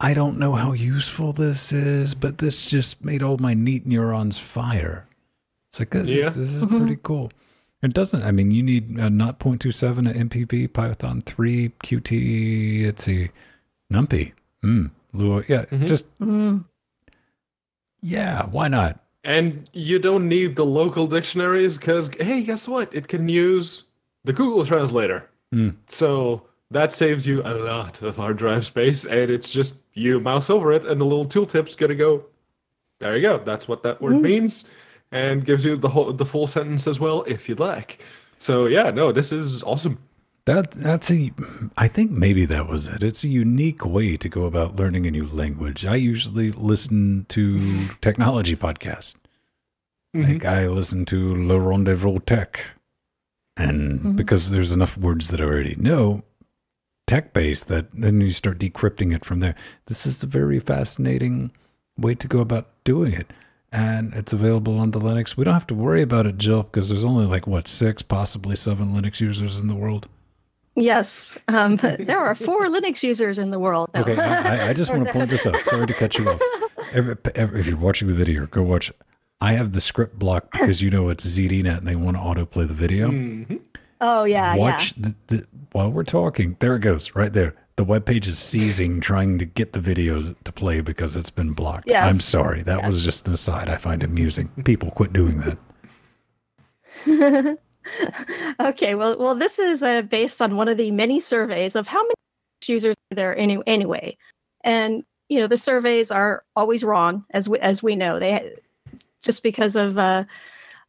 I don't know how useful this is, but this just made all my neat neurons fire. It's like, this, yeah. this is mm-hmm. pretty cool. It doesn't, I mean, you need a not zero point two seven, a M P V, Python three, Qt, let's see, NumPy, mm, Lua, yeah, mm-hmm. just, mm, yeah, why not? And you don't need the local dictionaries because, hey, guess what? It can use the Google Translator. Mm. So that saves you a lot of hard drive space, and it's just you mouse over it, and the little tooltip's going to go, there you go, that's what that word mm. means. And gives you the whole, the full sentence as well, if you'd like. So yeah, no, this is awesome. That that's a, I think maybe that was it. It's a unique way to go about learning a new language. I usually listen to technology podcasts. Mm-hmm. Like I listen to Le Rendezvous Tech, and mm-hmm. because there's enough words that I already know, tech-based, that then you start decrypting it from there. This is a very fascinating way to go about doing it. And it's available on the Linux. We don't have to worry about it, Jill, because there's only like, what, six, possibly seven Linux users in the world? Yes. Um, there are four Linux users in the world. No. Okay, I, I just want to point this out. Sorry to cut you off. Every, every, if you're watching the video, go watch. I have the script blocked because you know it's ZDNet and they want to autoplay the video. Mm-hmm. Oh, yeah, watch yeah. The, the, while we're talking, there it goes, right there. The web page is seizing, trying to get the video to play because it's been blocked. Yes. I'm sorry. That yes. was just an aside. I find amusing. People quit doing that. Okay. Well, well, this is uh, based on one of the many surveys of how many users are there any, anyway. And, you know, the surveys are always wrong, as we, as we know. They just because of, uh,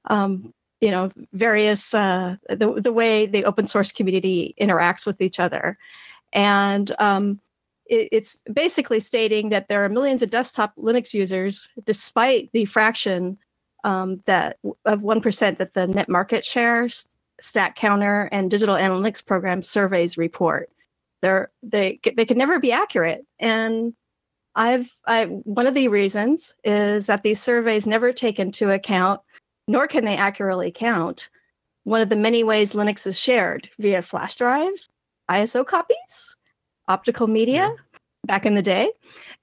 um, you know, various, uh, the, the way the open source community interacts with each other. And um, it, it's basically stating that there are millions of desktop Linux users, despite the fraction um, that of one percent that the net market share, stack counter, and digital analytics program surveys report. They're, they they can never be accurate. And I've I, one of the reasons is that these surveys never take into account, nor can they accurately count, one of the many ways Linux is shared via flash drives, I S O copies, optical media yeah. back in the day,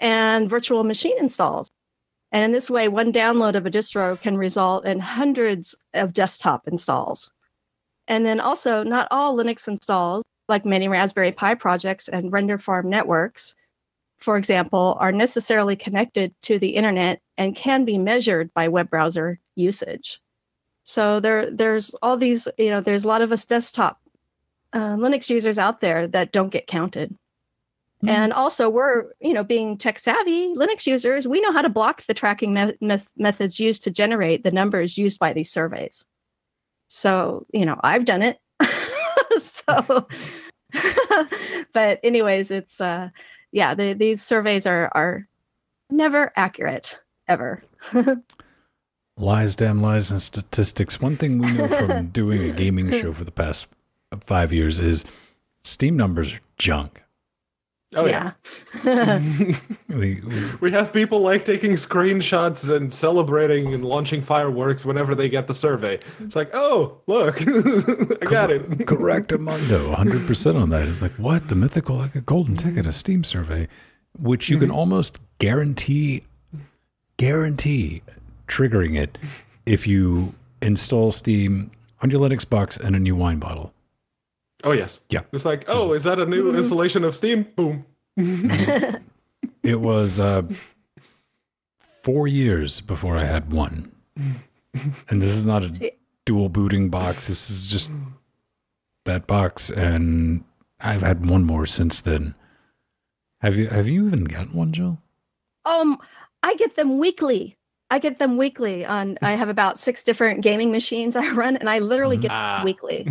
and virtual machine installs. And in this way, one download of a distro can result in hundreds of desktop installs. And then also, not all Linux installs, like many Raspberry Pi projects and render farm networks, for example, are necessarily connected to the internet and can be measured by web browser usage. So there, there's all these, you know, there's a lot of us desktop Uh, Linux users out there that don't get counted. Mm. And also we're, you know, being tech savvy Linux users, we know how to block the tracking me me methods used to generate the numbers used by these surveys. So, you know, I've done it. So, but anyways, it's, uh, yeah, the, these surveys are, are never accurate, ever. Lies, damn lies, and statistics. One thing we know from doing a gaming show for the past five years is Steam numbers are junk. Oh yeah, yeah. we, we, we have people like taking screenshots and celebrating and launching fireworks whenever they get the survey. It's like, oh look, I got it. Correctamundo, one hundred percent on that. It's like, what, the mythical like a golden ticket, a Steam survey, which you mm-hmm. can almost guarantee guarantee triggering it if you install Steam on your Linux box and a new wine bottle. Oh, yes. Yeah. It's like, oh, is that a new installation of Steam? Boom. It was uh, four years before I had one. And this is not a dual booting box. This is just that box. And I've had one more since then. Have you, have you even gotten one, Jill? Um, I get them weekly. I get them weekly on, I have about six different gaming machines I run, and I literally get ah. them weekly.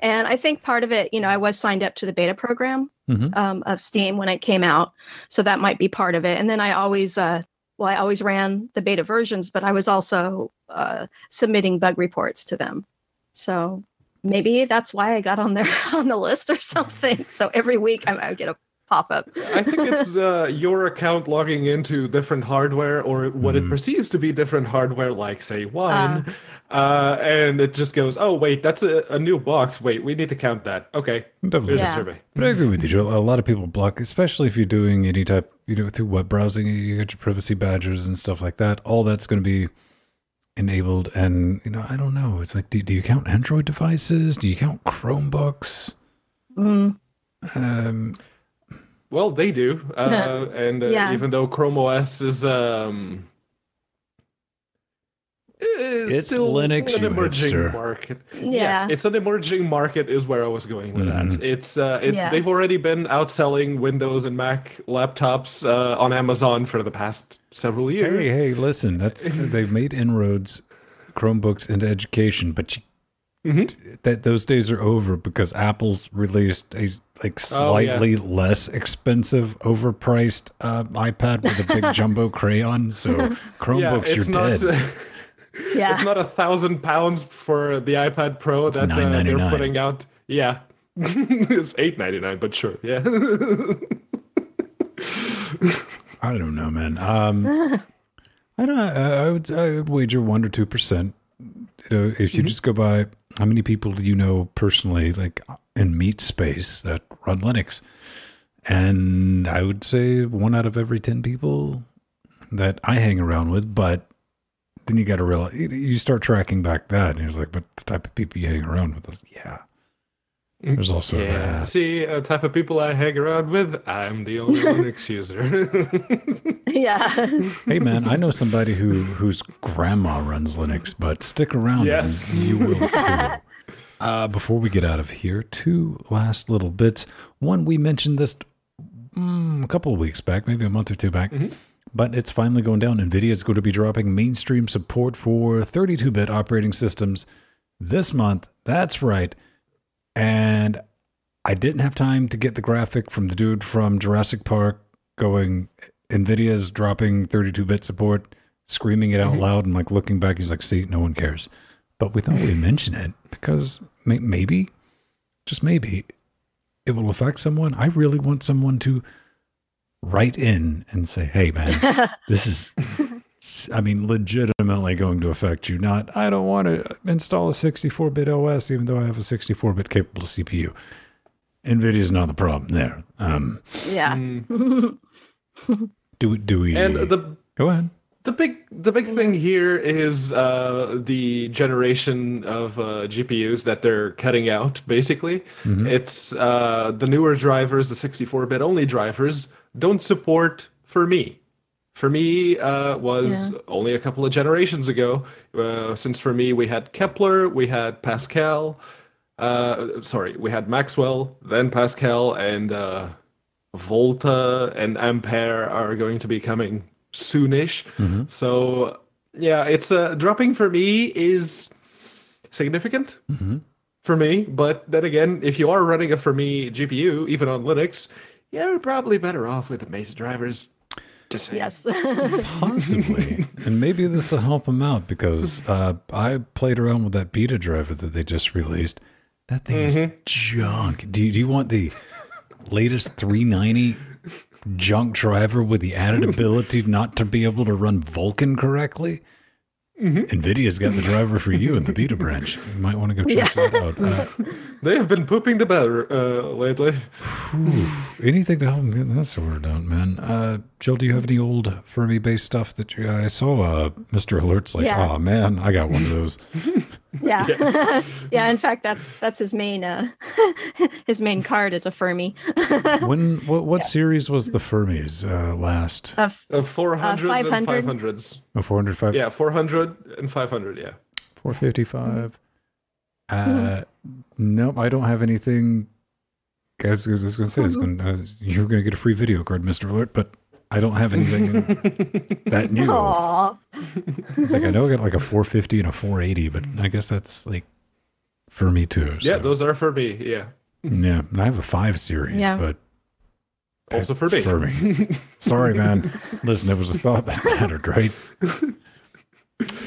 And I think part of it, you know, I was signed up to the beta program mm-hmm. um, of Steam when it came out. So that might be part of it. And then I always, uh, well, I always ran the beta versions, but I was also uh, submitting bug reports to them. So maybe that's why I got on there on the list or something. So every week I, I get a pop-up. I think it's uh, your account logging into different hardware or what mm. it perceives to be different hardware, like, say, wine. Uh, uh, and it just goes, oh, wait, that's a, a new box. Wait, we need to count that. Okay, definitely. Yeah. A survey. But I agree with you, Joel. A lot of people block, especially if you're doing any type, you know, through web browsing, you get your privacy badges and stuff like that. All that's going to be enabled. And, you know, I don't know. It's like, do, do you count Android devices? Do you count Chromebooks? Mm. Um... Well, they do, uh, and uh, yeah. even though Chrome O S is, um, is it's still Linux, an emerging hipster. market. Yeah. Yes, it's an emerging market is where I was going with mm-hmm. that. It's uh, it, yeah. They've already been outselling Windows and Mac laptops uh, on Amazon for the past several years. Hey, hey, listen, that's they've made inroads, Chromebooks into education, but you, mm-hmm. that those days are over because Apple's released a. like slightly oh, yeah. less expensive, overpriced uh, iPad with a big jumbo crayon. So Chromebooks, yeah, you're not, dead. Uh, yeah. It's not a thousand pounds for the iPad Pro it's that uh, they're putting out. Yeah, it's eight ninety nine, but sure, yeah. I don't know, man. Um, I don't. Uh, I would. I would wager one or two percent. You know, if you mm-hmm. just go by how many people do you know personally, like in meat space that run Linux, and I would say one out of every ten people that I hang around with. But then you got to realize you start tracking back that, and it's like, but the type of people you hang around with is yeah. There's also yeah. that. See, the type of people I hang around with, I'm the only Linux user. yeah. Hey, man, I know somebody who whose grandma runs Linux, but stick around. Yes. And you will too. Uh, before we get out of here, two last little bits. One, we mentioned this mm, a couple of weeks back, maybe a month or two back, mm-hmm. but it's finally going down. NVIDIA is going to be dropping mainstream support for thirty-two bit operating systems this month. That's right. And I didn't have time to get the graphic from the dude from Jurassic Park going, NVIDIA's dropping thirty-two bit support, screaming it out mm-hmm. loud, and like looking back, he's like, see, no one cares. But we thought we'd mention it because may maybe, just maybe, it will affect someone. I really want someone to write in and say, hey, man, this is, I mean, legitimately going to affect you. Not, I don't want to install a sixty-four bit O S even though I have a sixty-four bit capable C P U. NVIDIA's not the problem there. Um, yeah. do we, do we, and the, go ahead. The big, the big thing here is uh, the generation of uh, G P Us that they're cutting out, basically. Mm-hmm. It's uh, the newer drivers, the sixty-four bit only drivers, don't support Fermi. Fermi uh, was yeah. only a couple of generations ago. Uh, since Fermi, we had Kepler, we had Pascal. Uh, sorry, we had Maxwell, then Pascal, and uh, Volta and Ampere are going to be coming soonish. Mm-hmm. So yeah, it's uh, dropping for me is significant mm-hmm. for me. But then again, if you are running a Fermi G P U, even on Linux, you're probably better off with the Mesa drivers. Just yes, possibly. And maybe this will help them out because uh, I played around with that beta driver that they just released. That thing's mm-hmm. junk. Do you, do you want the latest three ninety? Junk driver with the added ability not to be able to run Vulkan correctly? Mm-hmm. NVIDIA's got the driver for you in the beta branch. You might want to go check yeah. that out. Uh, they have been pooping the batter uh, lately. Whew. Anything to help them get that sorted out, man. Uh, Jill, do you have any old Fermi-based stuff that you... I saw uh, Mister Alert's like, yeah. oh, man, I got one of those. Yeah. Yeah. yeah, in fact, that's that's his main uh, his main card is a Fermi. When what, what yes. series was the Fermi's uh, last? Uh, uh, four hundreds uh, and five hundreds. Oh, four hundred, five hundred. Yeah, four hundred and five hundred, yeah. four fifty-five. Mm-hmm. Uh, nope, I don't have anything. I was, I was going to say, I was gonna, I was, you were going to get a free video card, Mister Alert, but I don't have anything that new. Aww. It's like, I know I got like a four fifty and a four eighty, but I guess that's like for me too. So. Yeah, those are for me. Yeah. Yeah. And I have a five series, yeah. but also for me. For me. Sorry, man. Listen, it was a thought that mattered, right?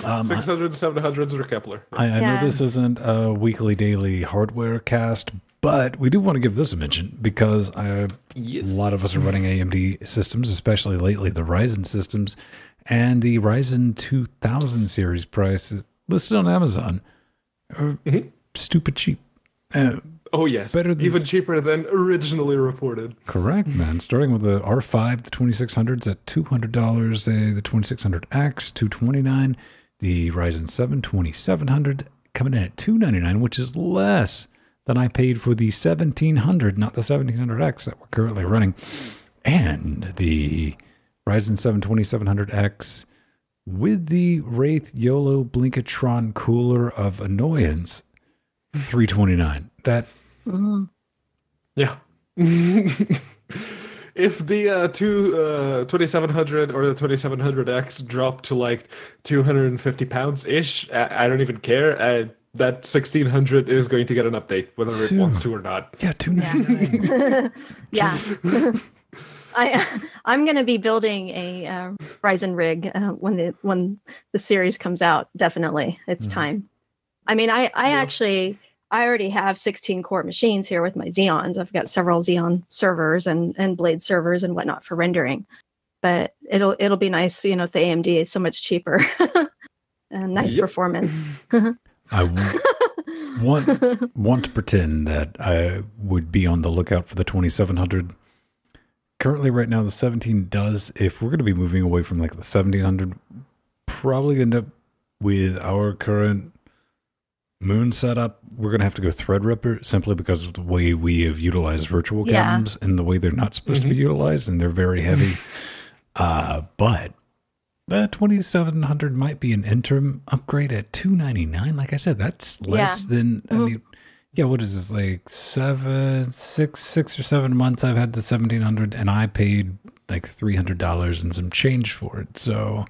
Um, six hundred, seven hundreds, or Kepler. I, I yeah. know this isn't a weekly, daily hardware cast, But we do want to give this a mention because I, yes. a lot of us are running A M D systems, especially lately the Ryzen systems, and the Ryzen two thousand series price listed on Amazon are mm-hmm. stupid cheap. Uh, oh, yes. Better than Even cheaper than originally reported. Correct, man. Starting with the R five, the twenty-six hundreds at two hundred dollars, the, the twenty-six hundred X, two hundred twenty-nine dollars, the Ryzen seven twenty-seven hundred coming in at two hundred ninety-nine dollars, which is less than I paid for the seventeen hundred, not the seventeen hundred X that we're currently running. And the Ryzen seven twenty-seven hundred X with the Wraith YOLO Blinkatron cooler of annoyance, three hundred twenty-nine dollars. That, uh, yeah. If the uh, two uh, twenty-seven hundred or the twenty-seven hundred X dropped to like two hundred fifty pounds ish, I, I don't even care. I, that sixteen hundred is going to get an update, whether two. it wants to or not. Yeah, two ninety-nine. Yeah. I, I'm going to be building a uh, Ryzen rig uh, when the when the series comes out. Definitely, it's mm. time. I mean, I I yeah. actually I already have sixteen core machines here with my Xeons. I've got several Xeon servers and and Blade servers and whatnot for rendering. But it'll it'll be nice, you know, if the A M D is so much cheaper, and nice yep. performance. I want want to pretend that I would be on the lookout for the twenty-seven hundred. Currently, right now, the seventeen does. If we're going to be moving away from like the seventeen hundred, probably end up with our current Moon setup. We're going to have to go Threadripper simply because of the way we have utilized virtual yeah. cams and the way they're not supposed mm-hmm. to be utilized, and they're very heavy. uh, but the twenty-seven hundred might be an interim upgrade at two ninety-nine. Like I said, that's less yeah. than mm-hmm. I mean. Yeah, what is this, like seven, six, six or seven months I've had the seventeen hundred, and I paid like three hundred dollars and some change for it. So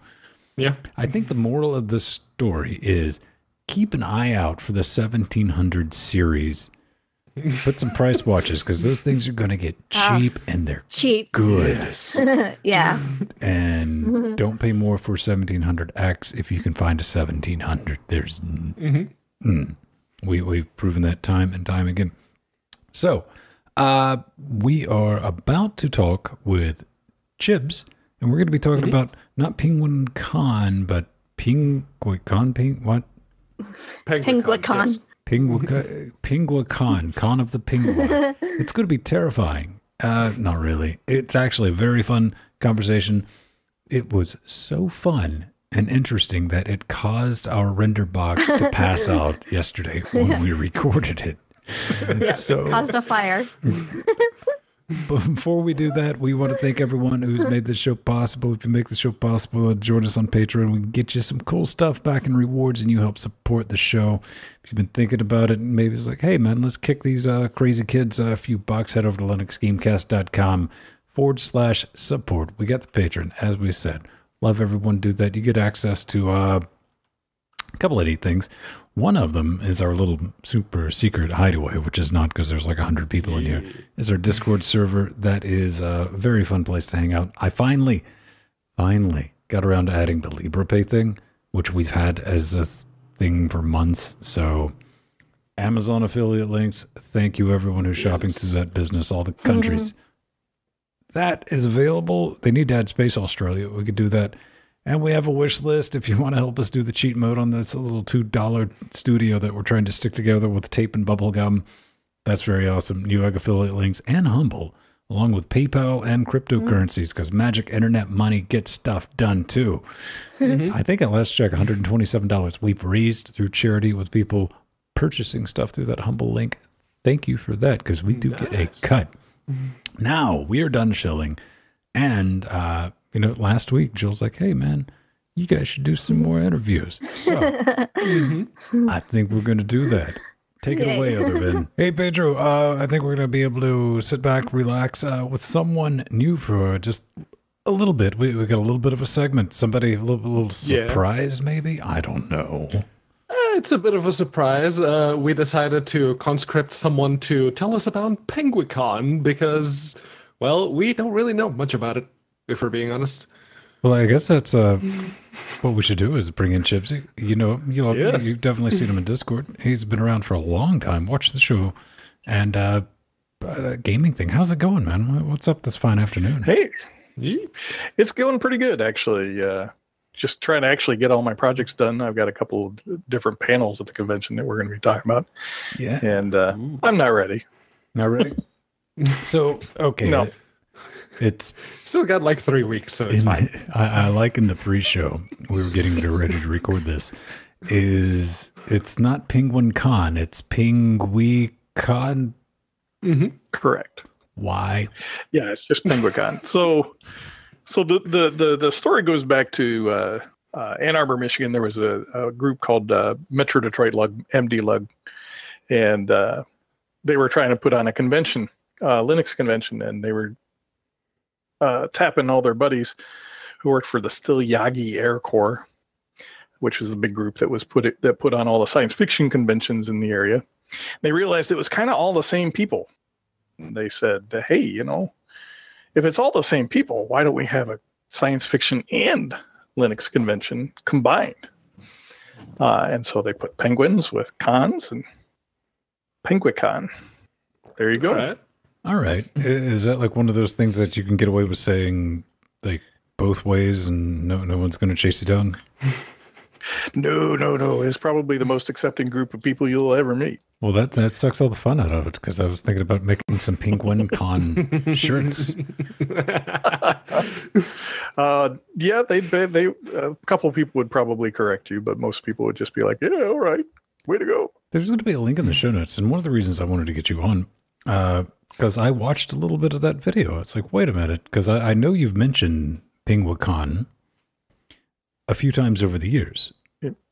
yeah, I think the moral of this story is keep an eye out for the seventeen hundred series. Put some price watches, because those things are going to get cheap, uh, and they're cheap. good. Yes. Yeah. And don't pay more for seventeen hundred X if you can find a seventeen hundred. There's... Mm-hmm. mm, We, we've proven that time and time again. So uh, we are about to talk with Chibs, and we're going to be talking mm-hmm. about not Penguicon, but Penguicon, Ping, what? Penguicon. Yes. Penguicon, Penguicon, Con of the Penguin. It's going to be terrifying. Uh, not really. It's actually a very fun conversation. It was so fun and interesting that it caused our render box to pass out yesterday when yeah. we recorded it. Yep, so, it caused a fire. Before we do that, we want to thank everyone who's made this show possible. If you make the show possible, join us on Patreon. We can get you some cool stuff back in rewards, and you help support the show. If you've been thinking about it, and maybe it's like, hey, man, let's kick these uh, crazy kids uh, a few bucks. Head over to linuxgamecast.com forward slash support. We got the Patreon, as we said. Love everyone do that. You get access to uh, a couple of neat things. One of them is our little super secret hideaway, which is not because there's like one hundred people in here. It's our Discord server. That is a very fun place to hang out. I finally, finally got around to adding the LibrePay thing, which we've had as a th thing for months. So Amazon affiliate links. Thank you, everyone who's shopping yes. through that business, all the countries. Mm-hmm. That is available. They need to add Space Australia. We could do that. And we have a wish list if you want to help us do the cheat mode on this little two dollar studio that we're trying to stick together with tape and bubble gum. That's very awesome. Newegg affiliate links and Humble, along with PayPal and cryptocurrencies, because mm-hmm. magic internet money gets stuff done too. Mm-hmm. I think at last check, one hundred twenty-seven dollars we've raised through charity with people purchasing stuff through that Humble link. Thank you for that, because we do nice. get a cut. Now we are done shilling, and uh you know, last week Jill's like, hey man, you guys should do some more interviews, so mm-hmm. I think we're gonna do that. Take Yay. it away, other Ben. Hey Pedro, uh I think we're gonna be able to sit back, relax uh with someone new for just a little bit. We, we got a little bit of a segment, somebody a little, a little surprise, yeah. maybe, I don't know. It's a bit of a surprise. Uh, we decided to conscript someone to tell us about Penguicon because, well, we don't really know much about it, if we're being honest. Well, I guess that's uh, what we should do is bring in Chibsy. You know, you know yes. you've definitely seen him in Discord. He's been around for a long time. Watch the show. and uh, uh, gaming thing. How's it going, man? What's up this fine afternoon? Hey, it's going pretty good, actually. Uh, just trying to actually get all my projects done. I've got a couple of different panels at the convention that we're going to be talking about. Yeah. And uh, I'm not ready. Not ready? So, okay. No. It's still got like three weeks, so it's in, fine. I, I like in the pre-show, we were getting ready to record this, is it's not Penguicon, it's Penguicon. Mm-hmm. Correct. Why? Yeah, it's just Penguicon. so so the, the, the, the story goes back to uh, uh, Ann Arbor, Michigan. There was a, a group called uh, Metro Detroit Lug, M D Lug, and uh, they were trying to put on a convention, uh, Linux convention, and they were Uh, tapping all their buddies who worked for the Stilyagi Air Corps, which was the big group that was put it, that put on all the science fiction conventions in the area. They realized it was kind of all the same people. And they said, "Hey, you know, if it's all the same people, why don't we have a science fiction and Linux convention combined?" Uh, and so they put penguins with cons and Penguicon. There you go. All right. All right. Is that like one of those things that you can get away with saying like both ways and no no one's going to chase you down? No, no, no. It's probably the most accepting group of people you'll ever meet. Well, that that sucks all the fun out of it, because I was thinking about making some Penguicon shirts. uh, yeah, they they a couple of people would probably correct you, but most people would just be like, yeah, all right, way to go. There's going to be a link in the show notes, and one of the reasons I wanted to get you on, uh, because I watched a little bit of that video. It's like, wait a minute, because I, I know you've mentioned Penguicon a few times over the years,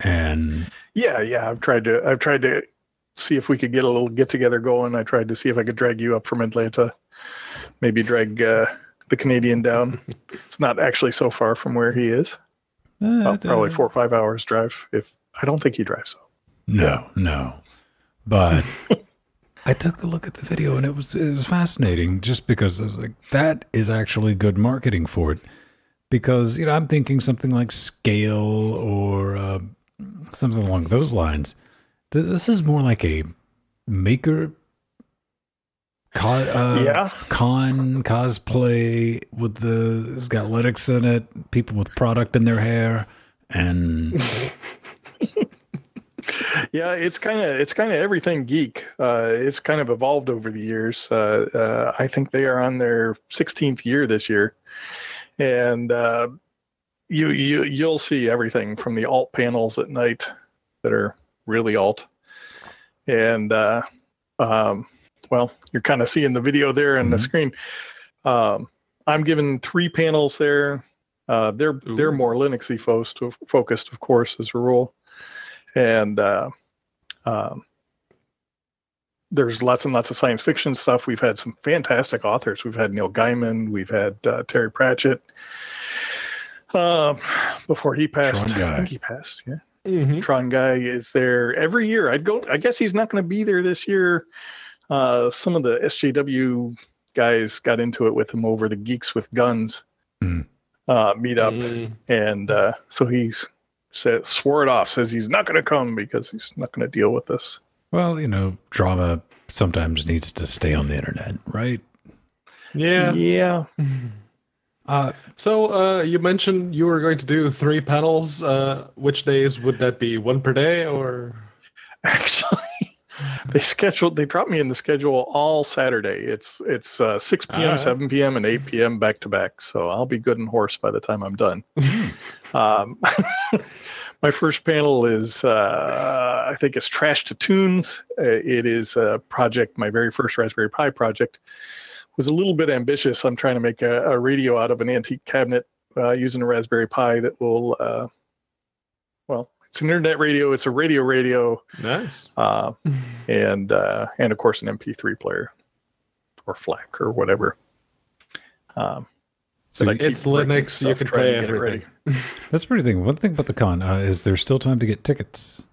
and yeah, yeah, I've tried to, I've tried to see if we could get a little get together going. I tried to see if I could drag you up from Atlanta, maybe drag uh, the Canadian down. It's not actually so far from where he is. Uh, well, probably four or five hours drive. If I don't think he drives up. No, no, but. I took a look at the video, and it was it was fascinating, just because I was like, that is actually good marketing for it, because you know I'm thinking something like scale or uh, something along those lines. This is more like a maker con, uh, yeah. con cosplay with the it's got Linux in it, people with product in their hair, and. Yeah, it's kind of it's kind of everything geek. Uh, it's kind of evolved over the years. Uh, uh, I think they are on their sixteenth year this year, and uh, you you you'll see everything from the alt panels at night that are really alt, and uh, um, well, you're kind of seeing the video there on mm-hmm. the screen. Um, I'm given three panels there. Uh, they're Ooh. They're more Linuxy focused, focused, of course, as a rule. And uh, um, there's lots and lots of science fiction stuff. We've had some fantastic authors. We've had Neil Gaiman. We've had uh, Terry Pratchett. Um, before he passed, Tron guy. I think he passed. Yeah, mm-hmm. Tron guy is there every year. I'd go. I guess he's not going to be there this year. Uh, some of the S J W guys got into it with him over the Geeks with Guns mm. uh, meetup, mm. and uh, so he's. Say, swore it off, says he's not going to come because he's not going to deal with this. Well, you know, drama sometimes needs to stay on the internet, right? Yeah. Yeah. Uh, so uh, you mentioned you were going to do three panels. Uh, which days would that be? One per day or? Actually, they scheduled, they dropped me in the schedule all Saturday. It's, it's uh, six p m, right. seven p m, and eight p m back to back. So I'll be good and hoarse by the time I'm done. um, my first panel is, uh, I think it's Trash to Tunes. It is a project, my very first Raspberry Pi project. It was a little bit ambitious. I'm trying to make a, a radio out of an antique cabinet uh, using a Raspberry Pi that will, uh, well, it's an internet radio. It's a radio radio. Nice. Uh, and, uh, and of course, an M P three player or FLAC or whatever. Um, So it's Linux. You can play everything. That's pretty thing. One thing about the con uh, is there's still time to get tickets.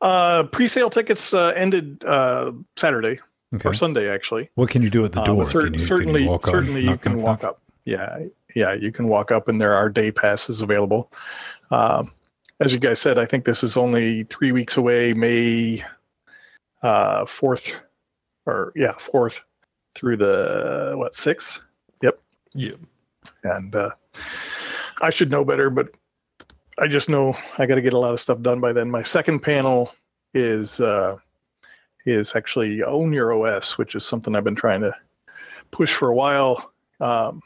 Uh, pre-sale tickets uh, ended uh, Saturday okay. or Sunday, actually. What can you do at the door? Uh, cer can you, certainly, can you walk certainly knock, you can knock, walk knock? up. Yeah, yeah, you can walk up, and there are day passes available. Um, as you guys said, I think this is only three weeks away. May uh, fourth, or yeah, fourth through the what sixth? Yep. Yeah. And uh, I should know better, but I just know I got to get a lot of stuff done by then. My second panel is uh, is actually Own Your O S, which is something I've been trying to push for a while. Um,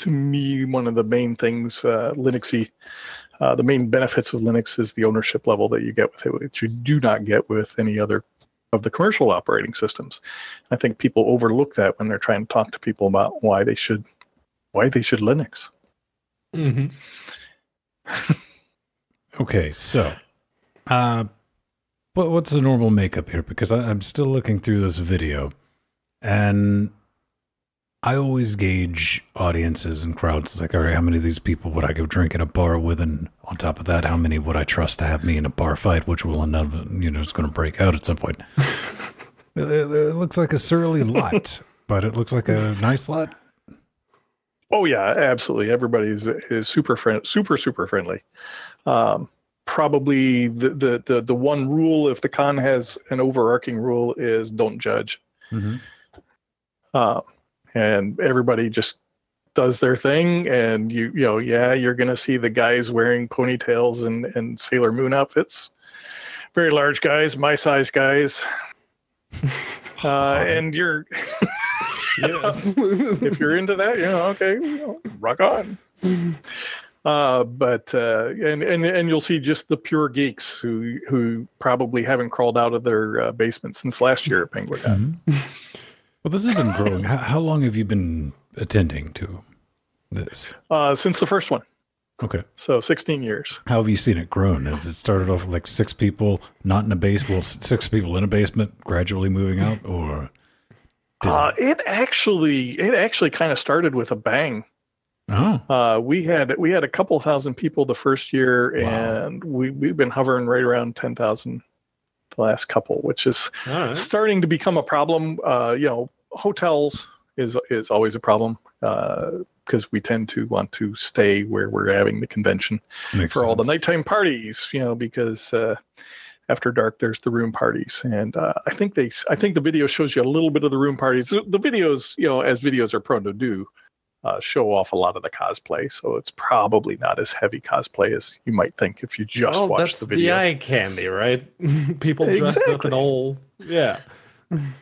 to me, one of the main things, uh, Linuxy, uh, the main benefits of Linux is the ownership level that you get with it, which you do not get with any other of the commercial operating systems. I think people overlook that when they're trying to talk to people about why they should, why they should Linux. Mm-hmm. Okay, so uh, what, what's the normal makeup here? Because I, I'm still looking through this video, and I always gauge audiences and crowds. It's like, all right, how many of these people would I go drink in a bar with? And on top of that, how many would I trust to have me in a bar fight, which will end up, you know, it's going to break out at some point. it, it looks like a surly lot, but it looks like a nice lot. Oh, yeah, absolutely. Everybody is, is super, friend, super, super friendly. Um, probably the, the, the, the one rule, if the con has an overarching rule, is don't judge. Mm-hmm. uh, and everybody just does their thing. And, you you know, yeah, you're going to see the guys wearing ponytails and, and Sailor Moon outfits. Very large guys, my size guys. Uh, and you're... Yes. If you're into that, you know, okay, you know, rock on. Uh, but uh, and and and you'll see just the pure geeks who who probably haven't crawled out of their uh, basement since last year at Penguicon. Mm-hmm. Well, this has been growing. How, how long have you been attending to this? Uh, since the first one. Okay, so sixteen years. How have you seen it grown? As it started off with like six people, not in a base, well, six people in a basement, gradually moving out, or? Uh, it actually, it actually kind of started with a bang. Oh. Uh, we had we had a couple thousand people the first year, wow. and we we've been hovering right around ten thousand the last couple, which is right. starting to become a problem. Uh, you know, hotels is is always a problem because uh, we tend to want to stay where we're having the convention Makes for sense. all the nighttime parties. You know, because. Uh, After dark, there's the room parties, and uh, I think they, I think the video shows you a little bit of the room parties. The, the videos, you know, as videos are prone to do, uh, show off a lot of the cosplay. So it's probably not as heavy cosplay as you might think if you just oh, watch the video. That's the eye candy, right? People dressed exactly. up in old, yeah.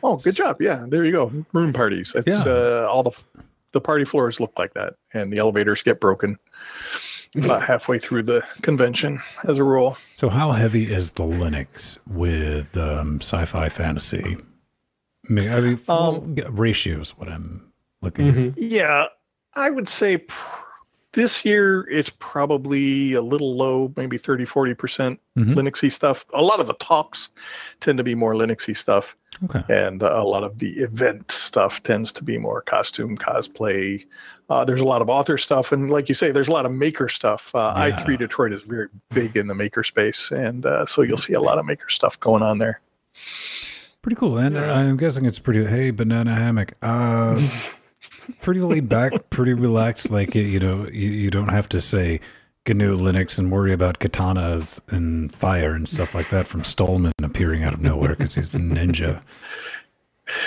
Oh, good job! Yeah, there you go. Room parties. It's yeah. uh, all the the party floors look like that, and the elevators get broken about halfway through the convention as a rule. So how heavy is the Linux with um, sci-fi fantasy? I mean, I mean um, ratio is what I'm looking mm-hmm. at. Yeah, I would say pr this year it's probably a little low, maybe thirty, forty percent mm-hmm. Linuxy stuff. A lot of the talks tend to be more Linuxy stuff. Okay. And uh, a lot of the event stuff tends to be more costume, cosplay. Uh, there's a lot of author stuff. And like you say, there's a lot of maker stuff. Uh, yeah. I three Detroit is very big in the maker space. And uh, so you'll see a lot of maker stuff going on there. Pretty cool. And yeah. I'm guessing it's pretty, hey, banana hammock. Uh, pretty laid back, pretty relaxed. Like, you know, you, you don't have to say G N U Linux and worry about katanas and fire and stuff like that from Stallman appearing out of nowhere because he's a ninja.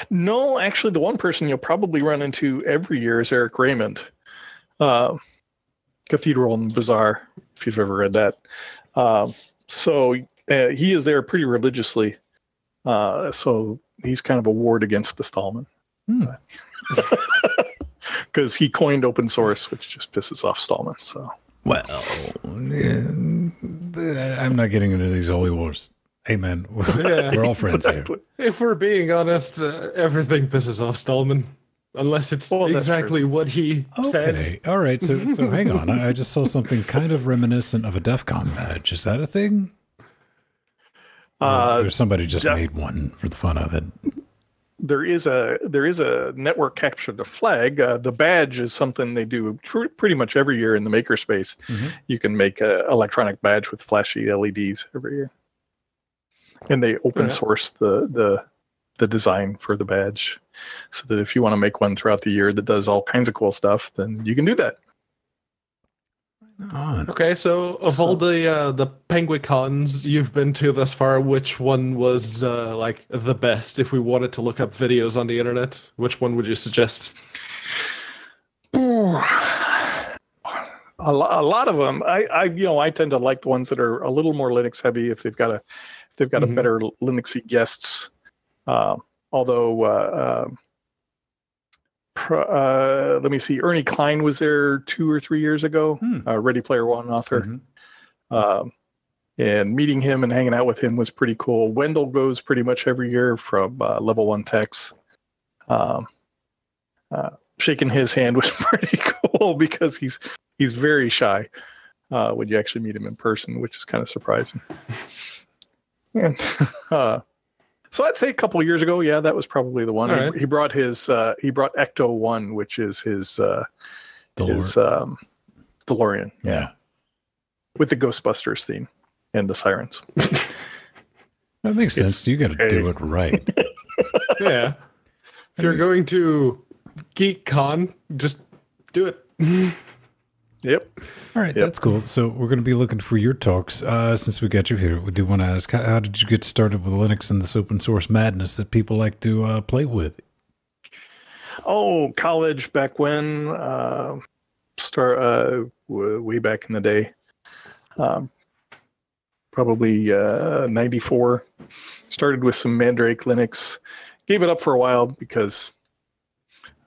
No, actually, the one person you'll probably run into every year is Eric Raymond, uh, Cathedral and Bazaar, if you've ever read that. Uh, so uh, he is there pretty religiously. Uh, so he's kind of a ward against the Stallman. Hmm. Because he coined open source, which just pisses off Stallman, so... Well, I'm not getting into these holy wars. Hey, man, we're, yeah, we're all friends exactly. here. If we're being honest, uh, everything pisses off Stallman, unless it's well, exactly what he okay. says. All right, so, so hang on. I, I just saw something kind of reminiscent of a DEF CON badge. Is that a thing? Uh, or somebody just made one for the fun of it. There is a there is a network capture the flag. Uh, the badge is something they do tr pretty much every year in the makerspace. Mm-hmm. You can make an electronic badge with flashy L E Ds every year, and they open source the the the design for the badge, so that if you want to make one throughout the year that does all kinds of cool stuff, then you can do that. on? Okay, so of so, all the uh, the Penguicons you've been to this far, which one was uh, like the best? If we wanted to look up videos on the internet, which one would you suggest? A lot of them. I, I, you know, I tend to like the ones that are a little more Linux heavy if they've got a, if they've got mm-hmm. a better Linuxy guests. Uh, although, uh, uh, pro, uh, let me see, Ernie Klein was there two or three years ago. Hmm. Uh, Ready Player One author, mm-hmm. um, and meeting him and hanging out with him was pretty cool. Wendell goes pretty much every year from uh, Level One Techs. Um, uh, shaking his hand was pretty cool because he's. He's very shy uh, when you actually meet him in person, which is kind of surprising. And, uh, so I'd say a couple of years ago, yeah, that was probably the one. He, right. he brought his uh, he brought Ecto one, which is his uh, DeLorean. his um, DeLorean, yeah, with the Ghostbusters theme and the sirens. That makes sense. It's you got to do it right. Yeah, if you're going to GeekCon, just do it. Yep. All right, yep. That's cool. So we're going to be looking for your talks. Uh, since we got you here, we do want to ask, how, how did you get started with Linux and this open source madness that people like to uh, play with? Oh, college back when, uh, start uh, way back in the day, um, probably uh, ninety-four. Started with some Mandrake Linux. Gave it up for a while because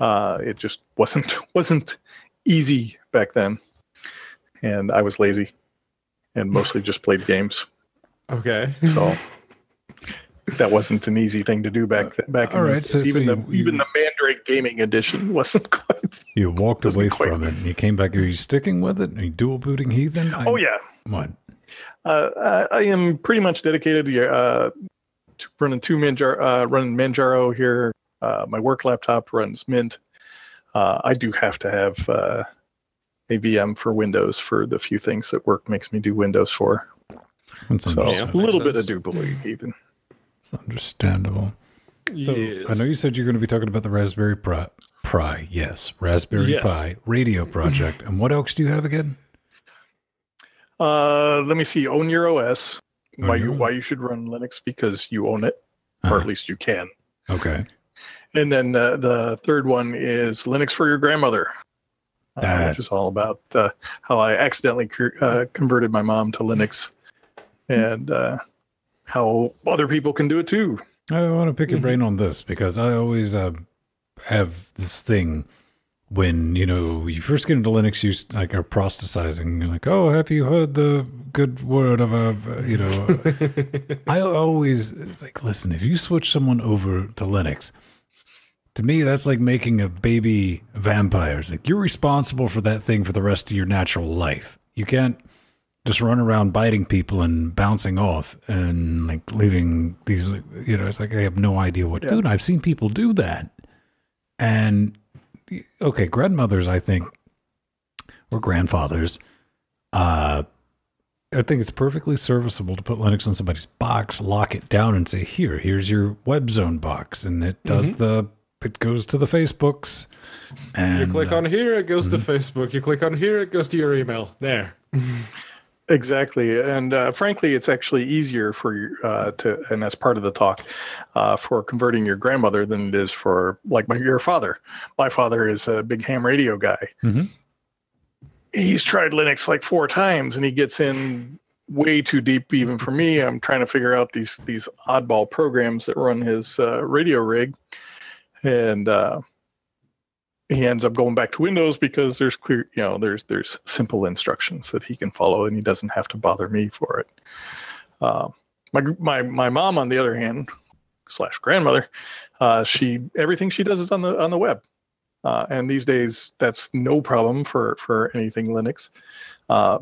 uh, it just wasn't wasn't easy back then. And I was lazy and mostly just played games. Okay. So that wasn't an easy thing to do back th back in right, so, even so you, the you, even the Mandrake Gaming Edition wasn't quite. You walked away quite. from it and you came back. Are you sticking with it? Are you dual booting heathen? I'm, oh yeah. Come on. Uh, I, I am pretty much dedicated to, uh, to running two Manjaro, uh, running Manjaro here. Uh, my work laptop runs Mint. Uh, I do have to have uh, a V M for Windows for the few things that work makes me do Windows for. That's so a little bit of do-believe even. It's understandable. So yes. I know you said you're going to be talking about the Raspberry Pi. Pri yes, Raspberry yes. Pi radio project. And what else do you have again? Uh, let me see. Own your O S. Own why your you O S. Why you should run Linux because you own it, uh-huh. or at least you can. Okay. And then uh, the third one is Linux for your grandmother. Uh, which is all about uh, how I accidentally uh, converted my mom to Linux and uh, how other people can do it too. I want to pick your brain on this because I always uh, have this thing when, you know, you first get into Linux, you like are proselytizing. You're like, oh, have you heard the good word of a, you know. I always, it's like, listen, if you switch someone over to Linux, to me, that's like making a baby vampire. It's like you're responsible for that thing for the rest of your natural life. You can't just run around biting people and bouncing off and like leaving these, you know, it's like I have no idea what to do. And I've seen people do that. And okay, grandmothers, I think, or grandfathers, uh, I think it's perfectly serviceable to put Linux on somebody's box, lock it down and say, here, here's your web zone box. And it does mm-hmm. the It goes to the Facebooks. And, you click on here, it goes mm -hmm. to Facebook. You click on here, it goes to your email. There. Exactly. And uh, frankly, it's actually easier for you uh, to, and that's part of the talk, uh, for converting your grandmother than it is for, like, my, your father. My father is a big ham radio guy. Mm -hmm. He's tried Linux like four times, and he gets in way too deep even for me. I'm trying to figure out these, these oddball programs that run his uh, radio rig. And uh, he ends up going back to Windows because there's clear, you know, there's there's simple instructions that he can follow, and he doesn't have to bother me for it. Uh, my my my mom, on the other hand, slash grandmother, uh, she everything she does is on the on the web, uh, and these days that's no problem for for anything Linux. Uh,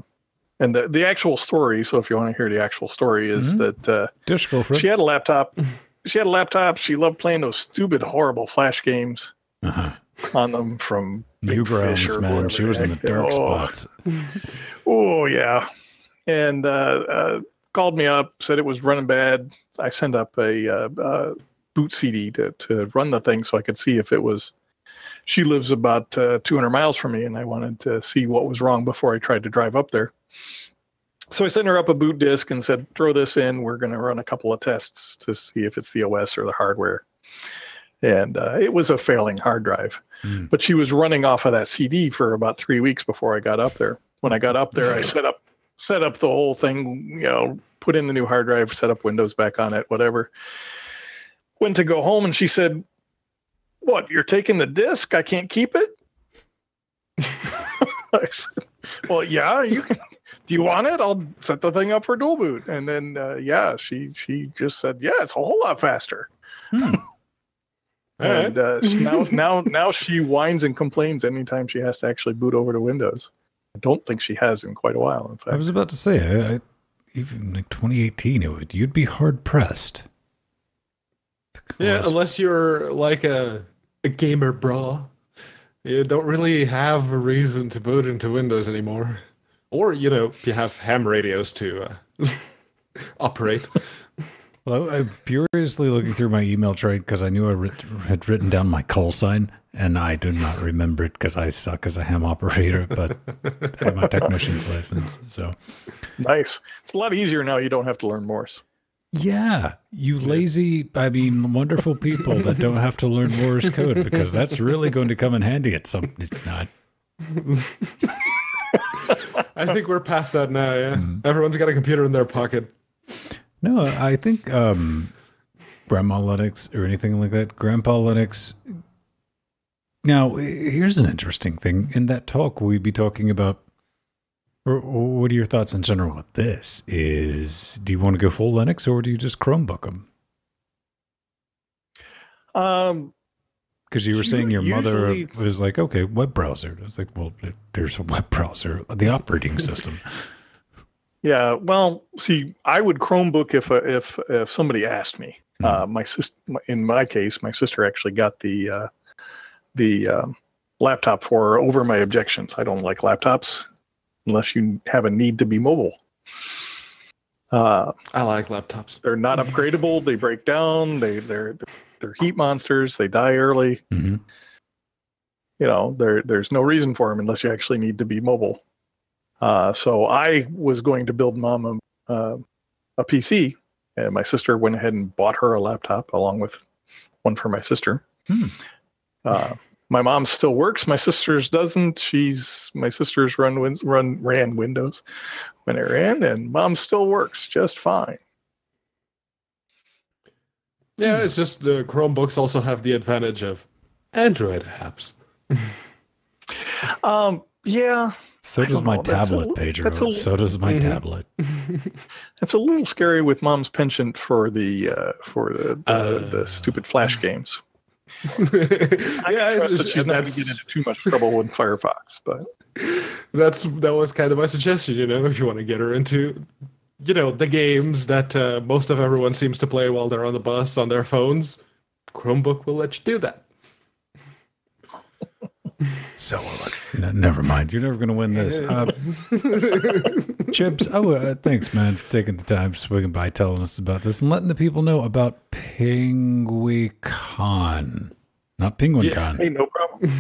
and the the actual story. So if you want to hear the actual story, is mm-hmm. that uh, Dish girlfriend. She had a laptop. She had a laptop. She loved playing those stupid, horrible Flash games uh-huh. on them from Newgrounds, man. She was in the dark oh. spots. Oh, yeah. And uh, uh, called me up, said it was running bad. I sent up a uh, uh, boot C D to, to run the thing so I could see if it was she lives about uh, two hundred miles from me, and I wanted to see what was wrong before I tried to drive up there. So I sent her up a boot disk and said, throw this in. We're going to run a couple of tests to see if it's the O S or the hardware. And uh, it was a failing hard drive. Mm. But she was running off of that C D for about three weeks before I got up there. When I got up there, I set up set up the whole thing, you know, put in the new hard drive, set up Windows back on it, whatever. Went to go home, and she said, what, you're taking the disk? I can't keep it? I said, well, yeah, you can. Do you want it? I'll set the thing up for dual boot. And then, uh, yeah, she she just said, yeah, it's a whole lot faster. Hmm. All and right. uh, now, now, now she whines and complains anytime she has to actually boot over to Windows. I don't think she has in quite a while. In fact, I was about to say, I, I, even like twenty eighteen, it would, you'd be hard pressed. Yeah, unless you're like a, a gamer bra, you don't really have a reason to boot into Windows anymore. Or, you know, you have ham radios to uh, operate. Well, I'm furiously looking through my email trade because I knew I writ had written down my call sign, and I do not remember it because I suck as a ham operator, but I have my technician's license. So nice. It's a lot easier now. You don't have to learn Morse. Yeah, you lazy, I mean, wonderful people that don't have to learn Morse code, because that's really going to come in handy at some... It's not. I think we're past that now, yeah? Mm. Everyone's got a computer in their pocket. No, I think um, Grandma Linux or anything like that, Grandpa Linux. Now, here's an interesting thing. In that talk, we'd be talking about, or what are your thoughts in general with this? Is, do you want to go full Linux, or do you just Chromebook them? Um... Because you were saying your usually, mother was like, okay, web browser. And I was like, well, there's a web browser, the operating system. Yeah, well, see, I would Chromebook if if if somebody asked me. Mm-hmm. Uh, my sister, in my case, my sister actually got the uh, the um, laptop for her over my objections. I don't like laptops unless you have a need to be mobile. Uh, I like laptops. They're not upgradable. They break down. They they're. they're They're heat monsters. They die early. Mm-hmm. You know, there there's no reason for them unless you actually need to be mobile. Uh, so I was going to build mom a, uh, a P C, and my sister went ahead and bought her a laptop along with one for my sister. Hmm. Uh, my mom still works. My sister's doesn't. She's my sister's run run ran Windows when it ran, and mom still works just fine. Yeah, it's just the Chromebooks also have the advantage of Android apps. um, yeah. So does my know. tablet, that's a, Pedro. That's a, so does my mm-hmm. tablet. That's a little scary with mom's penchant for the uh, for the the, uh, the stupid Flash games. I yeah, trust it's, that she's not going to get into too much trouble with Firefox, but that's that was kind of my suggestion. You know, if you want to get her into, you know, the games that uh, most of everyone seems to play while they're on the bus on their phones, Chromebook will let you do that. So will it. No, never mind. You're never going to win this. Uh, Chips, oh, uh, thanks, man, for taking the time swinging by, telling us about this, and letting the people know about Penguicon. Not Penguin yes, Con. Hey, no problem.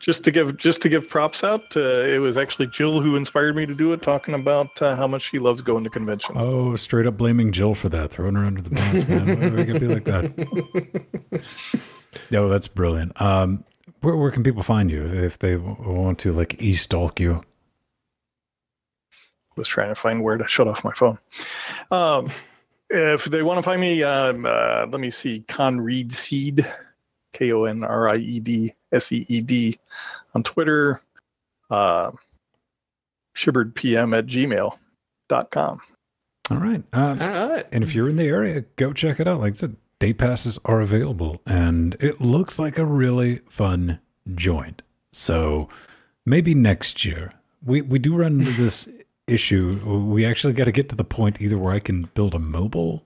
Just to give just to give props out, uh, it was actually Jill who inspired me to do it, talking about uh, how much she loves going to conventions. Oh, straight up blaming Jill for that, throwing her under the bus, man. Why are we gonna be like that? No, that's brilliant. Um, where, where can people find you if they want to, like, e-stalk you? I was trying to find where to shut off my phone. Um, if they want to find me, um, uh, let me see, Conreed Seed. K O N R I E D S E E D on Twitter, uh, shibbered P M at gmail dot com. All right. Um, All right. And if you're in the area, go check it out. Like I said, day passes are available, and it looks like a really fun joint. So maybe next year. We, we do run into this issue. We actually got to get to the point either where I can build a mobile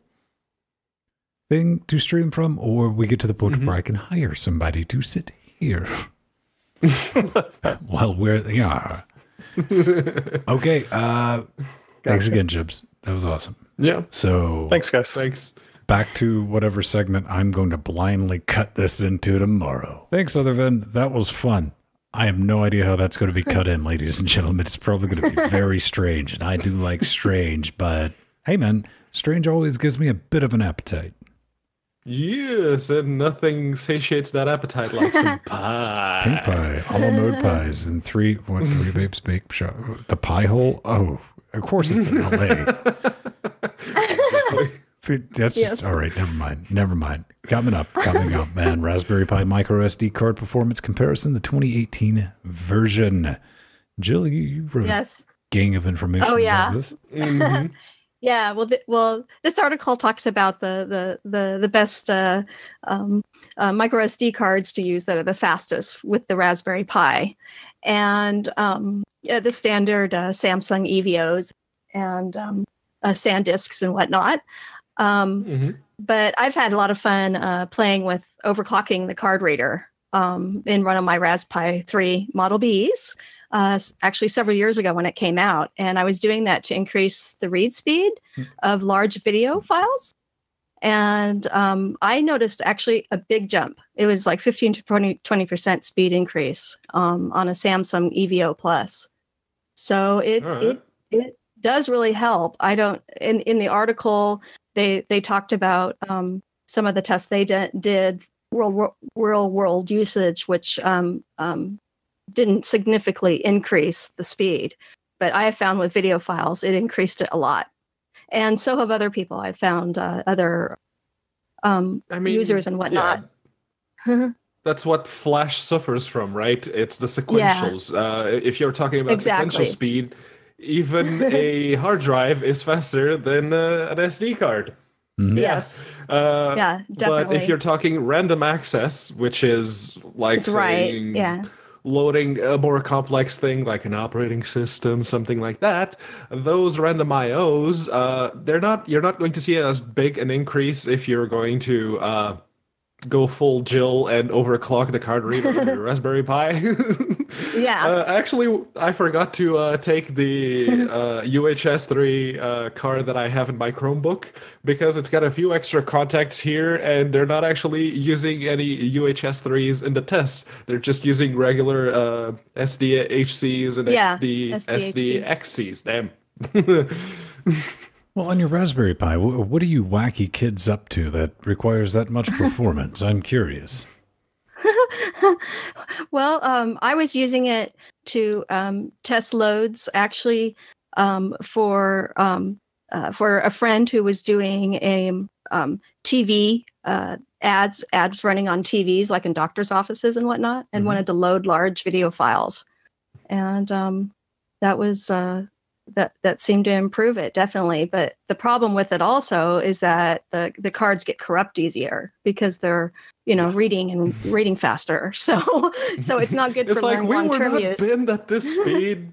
thing to stream from, or we get to the point mm-hmm. where I can hire somebody to sit here while where they are. Okay. Uh, gotcha. Thanks again, Jibs. That was awesome. Yeah. So thanks, guys. Thanks. back to whatever segment I'm going to blindly cut this into tomorrow. Thanks, Othervin. That was fun. I have no idea how that's going to be cut in, ladies and gentlemen. It's probably going to be very strange, and I do like strange, but hey, man, strange always gives me a bit of an appetite. Yes, and nothing satiates that appetite like some pie. Pink pie, all mode pies, and three, one, three babes bake shop. The pie hole? Oh, of course it's in L A. That's yes. All right. Never mind. Never mind. Coming up, coming up, man. Raspberry Pi micro S D card performance comparison, the twenty eighteen version. Jill, you, you wrote yes. a gang of information oh, yeah. about this. Mm-hmm. Yeah. Well, th well, this article talks about the the the the best uh, um, uh, micro S D cards to use that are the fastest with the Raspberry Pi, and um, uh, the standard uh, Samsung E V Os and um, uh, SanDisks and whatnot. Um, mm-hmm. But I've had a lot of fun uh, playing with overclocking the card reader um, in one of my Raspberry Pi three Model Bs, uh, actually several years ago when it came out. And I was doing that to increase the read speed of large video files. And um, I noticed actually a big jump. It was like fifteen to twenty percent speed increase um, on a Samsung E V O Plus. So it, right. it, it does really help. I don't, in, in the article, They they talked about um, some of the tests they did, real, real world usage, which um, um, didn't significantly increase the speed. But I have found with video files, it increased it a lot. And so have other people. I've found uh, other um, I mean, users and whatnot. Yeah. That's what Flash suffers from, right? It's the sequentials. Yeah. Uh, if you're talking about exactly. sequential speed, even a hard drive is faster than uh, an S D card. Mm-hmm. Yes. Uh, yeah, definitely. But if you're talking random access, which is like saying right. yeah. loading a more complex thing like an operating system, something like that, those random I Os, uh, they're not. You're not going to see as big an increase if you're going to uh, go full Jill and overclock the card reader on your Raspberry Pi. Yeah. Uh, actually, I forgot to uh, take the uh, U H S three uh, card that I have in my Chromebook because it's got a few extra contacts here, and they're not actually using any U H S threes in the tests. They're just using regular uh, S D H Cs and yeah, S D X Cs. Damn. Well, on your Raspberry Pi, what are you wacky kids up to that requires that much performance? I'm curious. Well, um, I was using it to um, test loads, actually, um, for um, uh, for a friend who was doing a um, T V uh, ads, ads running on T Vs, like in doctor's offices and whatnot, and mm-hmm. wanted to load large video files, and um, that was uh, that that seemed to improve it definitely. But the problem with it also is that the the cards get corrupt easier because they're you know, reading and reading faster. So, so it's not good it's for like long-term use. It's like, we were not bend at this speed.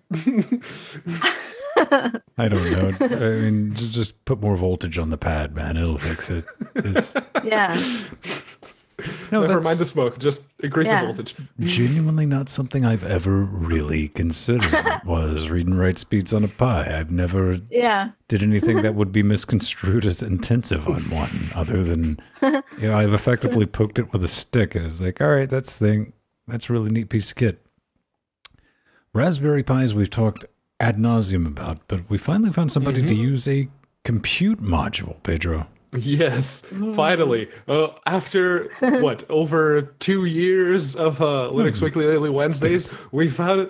I don't know. I mean, just put more voltage on the pad, man. It'll fix it. It's... Yeah. No, Never that's... mind the smoke. Just increase yeah. the voltage. Genuinely not something I've ever really considered was read and write speeds on a Pi. I've never yeah. did anything that would be misconstrued as intensive on one other than, you know, I've effectively poked it with a stick and it's like, all right, that's thing. That's a really neat piece of kit. Raspberry Pis we've talked ad nauseum about, but we finally found somebody mm-hmm. to use a compute module, Pedro. Yes, finally. Uh, after, what, over two years of uh, Linux Weekly Daily Wednesdays, we found,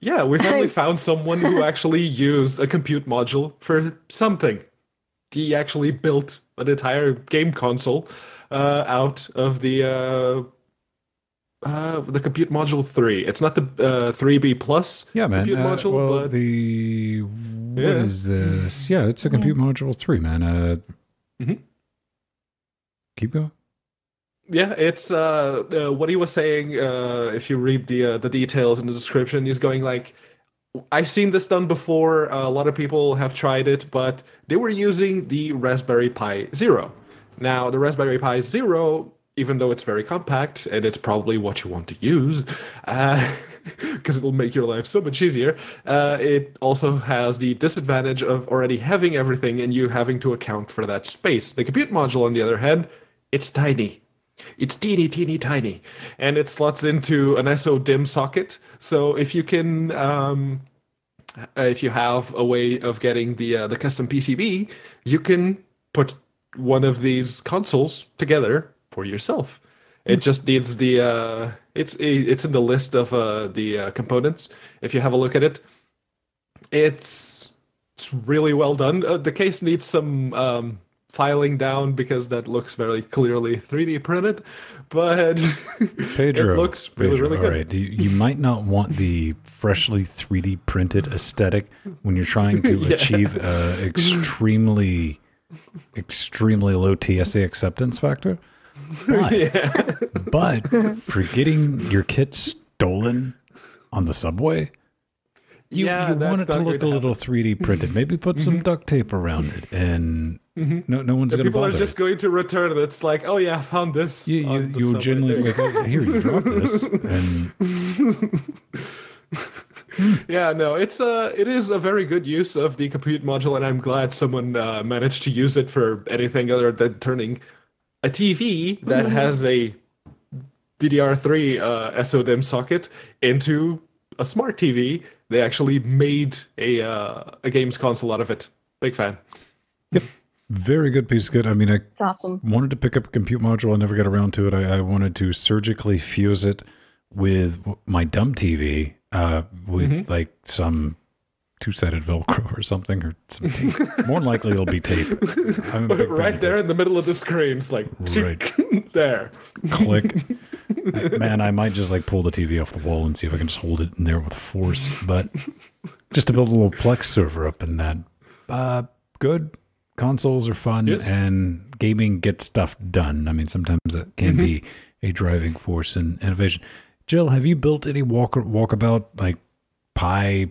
yeah, we finally found someone who actually used a compute module for something. He actually built an entire game console uh, out of the uh, uh, the Compute Module three. It's not the uh, three B plus yeah, man. Compute uh, Module, well, but... The... What yeah. is this? Yeah, it's a Compute Module three, man. Uh... Mm-hmm. Keep going. Yeah, it's uh, uh, what he was saying. Uh, if you read the uh, the details in the description, he's going like, "I've seen this done before. Uh, a lot of people have tried it, but they were using the Raspberry Pi Zero. Now, the Raspberry Pi Zero, even though it's very compact and it's probably what you want to use, uh, because it'll make your life so much easier. Uh, it also has the disadvantage of already having everything and you having to account for that space. The compute module, on the other hand, it's tiny. It's teeny, teeny, tiny. And it slots into an S O DIMM socket. So if you can... Um, if you have a way of getting the uh, the custom P C B, you can put one of these consoles together for yourself. It just needs the uh, it's it's in the list of uh, the uh, components. If you have a look at it, it's it's really well done. Uh, the case needs some um, filing down because that looks very clearly three D printed, but Pedro, it looks really, Pedro, really good. All right. you, you might not want the freshly three D printed aesthetic when you're trying to yeah. achieve uh, extremely, extremely low T S A acceptance factor. But, yeah. but for getting your kit stolen on the subway, you, yeah, you want it to look a little three D printed. Maybe put some mm-hmm. duct tape around it and... Mm-hmm. No, no one's going to bother. People are just going to return it. It's like, oh yeah, I found this. Yeah, you, you'll generally like, oh, here, you dropped this. And... yeah, no, it's a, it is a very good use of the compute module, and I'm glad someone uh, managed to use it for anything other than turning a T V that has a D D R three uh, S O DIMM socket into a smart T V. They actually made a uh, a games console out of it. Big fan. Yep. Very good piece of kit. I mean, I it's awesome. wanted to pick up a compute module. I never got around to it. I, I wanted to surgically fuse it with my dumb T V uh, with mm-hmm. like some two-sided Velcro or something, or some tape. More than likely, it'll be tape. I'm a big right there tape. in the middle of the screen. It's like, right. there. Click. Man, I might just like pull the T V off the wall and see if I can just hold it in there with force. But just to build a little Plex server up in that. Uh, good. Consoles are fun, yes. and gaming gets stuff done. I mean, sometimes that can mm-hmm. be a driving force in innovation. Jill, have you built any walk walkabout like Pi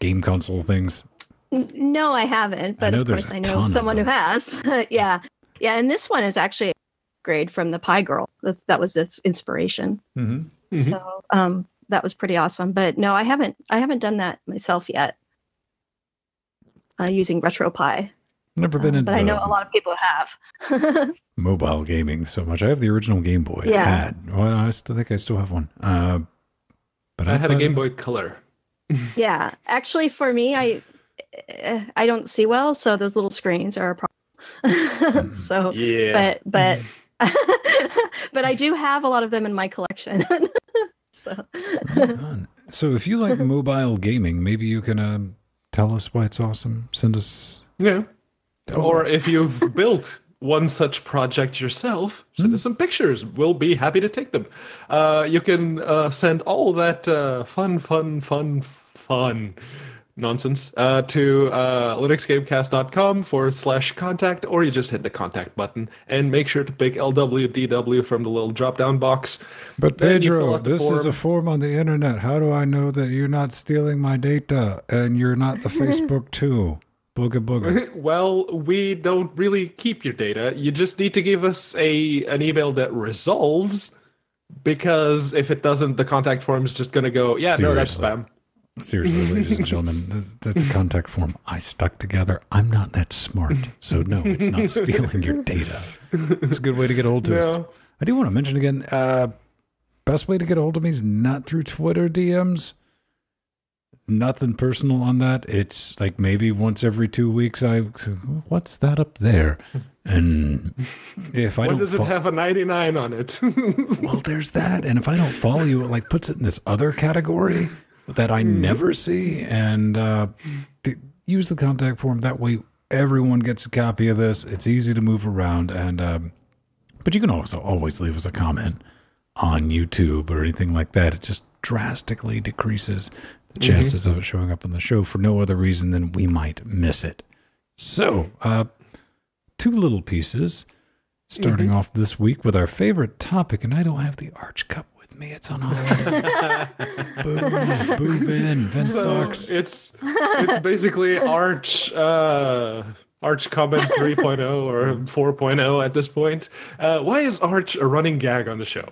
game console things? No, I haven't. But I of course, I know someone who has. yeah, yeah. And this one is actually a grade from the Pi Girl. That that was its inspiration. Mm-hmm. Mm-hmm. So um, that was pretty awesome. But no, I haven't. I haven't done that myself yet. Uh, using RetroPie. Never been uh, into but I know a lot of people have. mobile gaming so much. I have the original Game Boy. Yeah. I had. Well, I still think I still have one. Uh, but I had a Game Boy Color. yeah. Actually, for me, I I don't see well, so those little screens are a problem. so, yeah. But, but, but I do have a lot of them in my collection. so. so if you like mobile gaming, maybe you can... Uh, Tell us why it's awesome. Send us... Yeah. Oh. Or if you've built one such project yourself, send mm-hmm. us some pictures. We'll be happy to take them. Uh, you can uh, send all that uh, fun, fun, fun, fun nonsense uh, to uh, linuxgamecast.com forward slash contact, or you just hit the contact button and make sure to pick L W D W from the little drop-down box. But then Pedro, this form. is a form on the internet. How do I know that you're not stealing my data and you're not the Facebook too? Booga booga. Well, we don't really keep your data. You just need to give us a an email that resolves, because if it doesn't, the contact form is just going to go, yeah, Seriously. no, that's spam. Seriously, ladies and gentlemen, that's a contact form I stuck together. I'm not that smart, so no, it's not stealing your data. It's a good way to get a hold of no. us. I do want to mention again, uh, best way to get a hold of me is not through Twitter D Ms. Nothing personal on that. It's like maybe once every two weeks I, what's that up there? And if I what don't... does it have a ninety-nine on it? Well, there's that. And if I don't follow you, it like puts it in this other category that I never see, and uh, th use the contact form. That way everyone gets a copy of this. It's easy to move around, and um, but you can also always leave us a comment on YouTube or anything like that. It just drastically decreases the chances mm-hmm. of it showing up on the show for no other reason than we might miss it. So uh, two little pieces, starting mm-hmm. off this week with our favorite topic, and I don't have the Arch Cup me it's on holiday. Boom, boom in. Vince so sucks. It's it's basically Arch uh Arch Comment three point oh or four point oh at this point. Uh why is Arch a running gag on the show?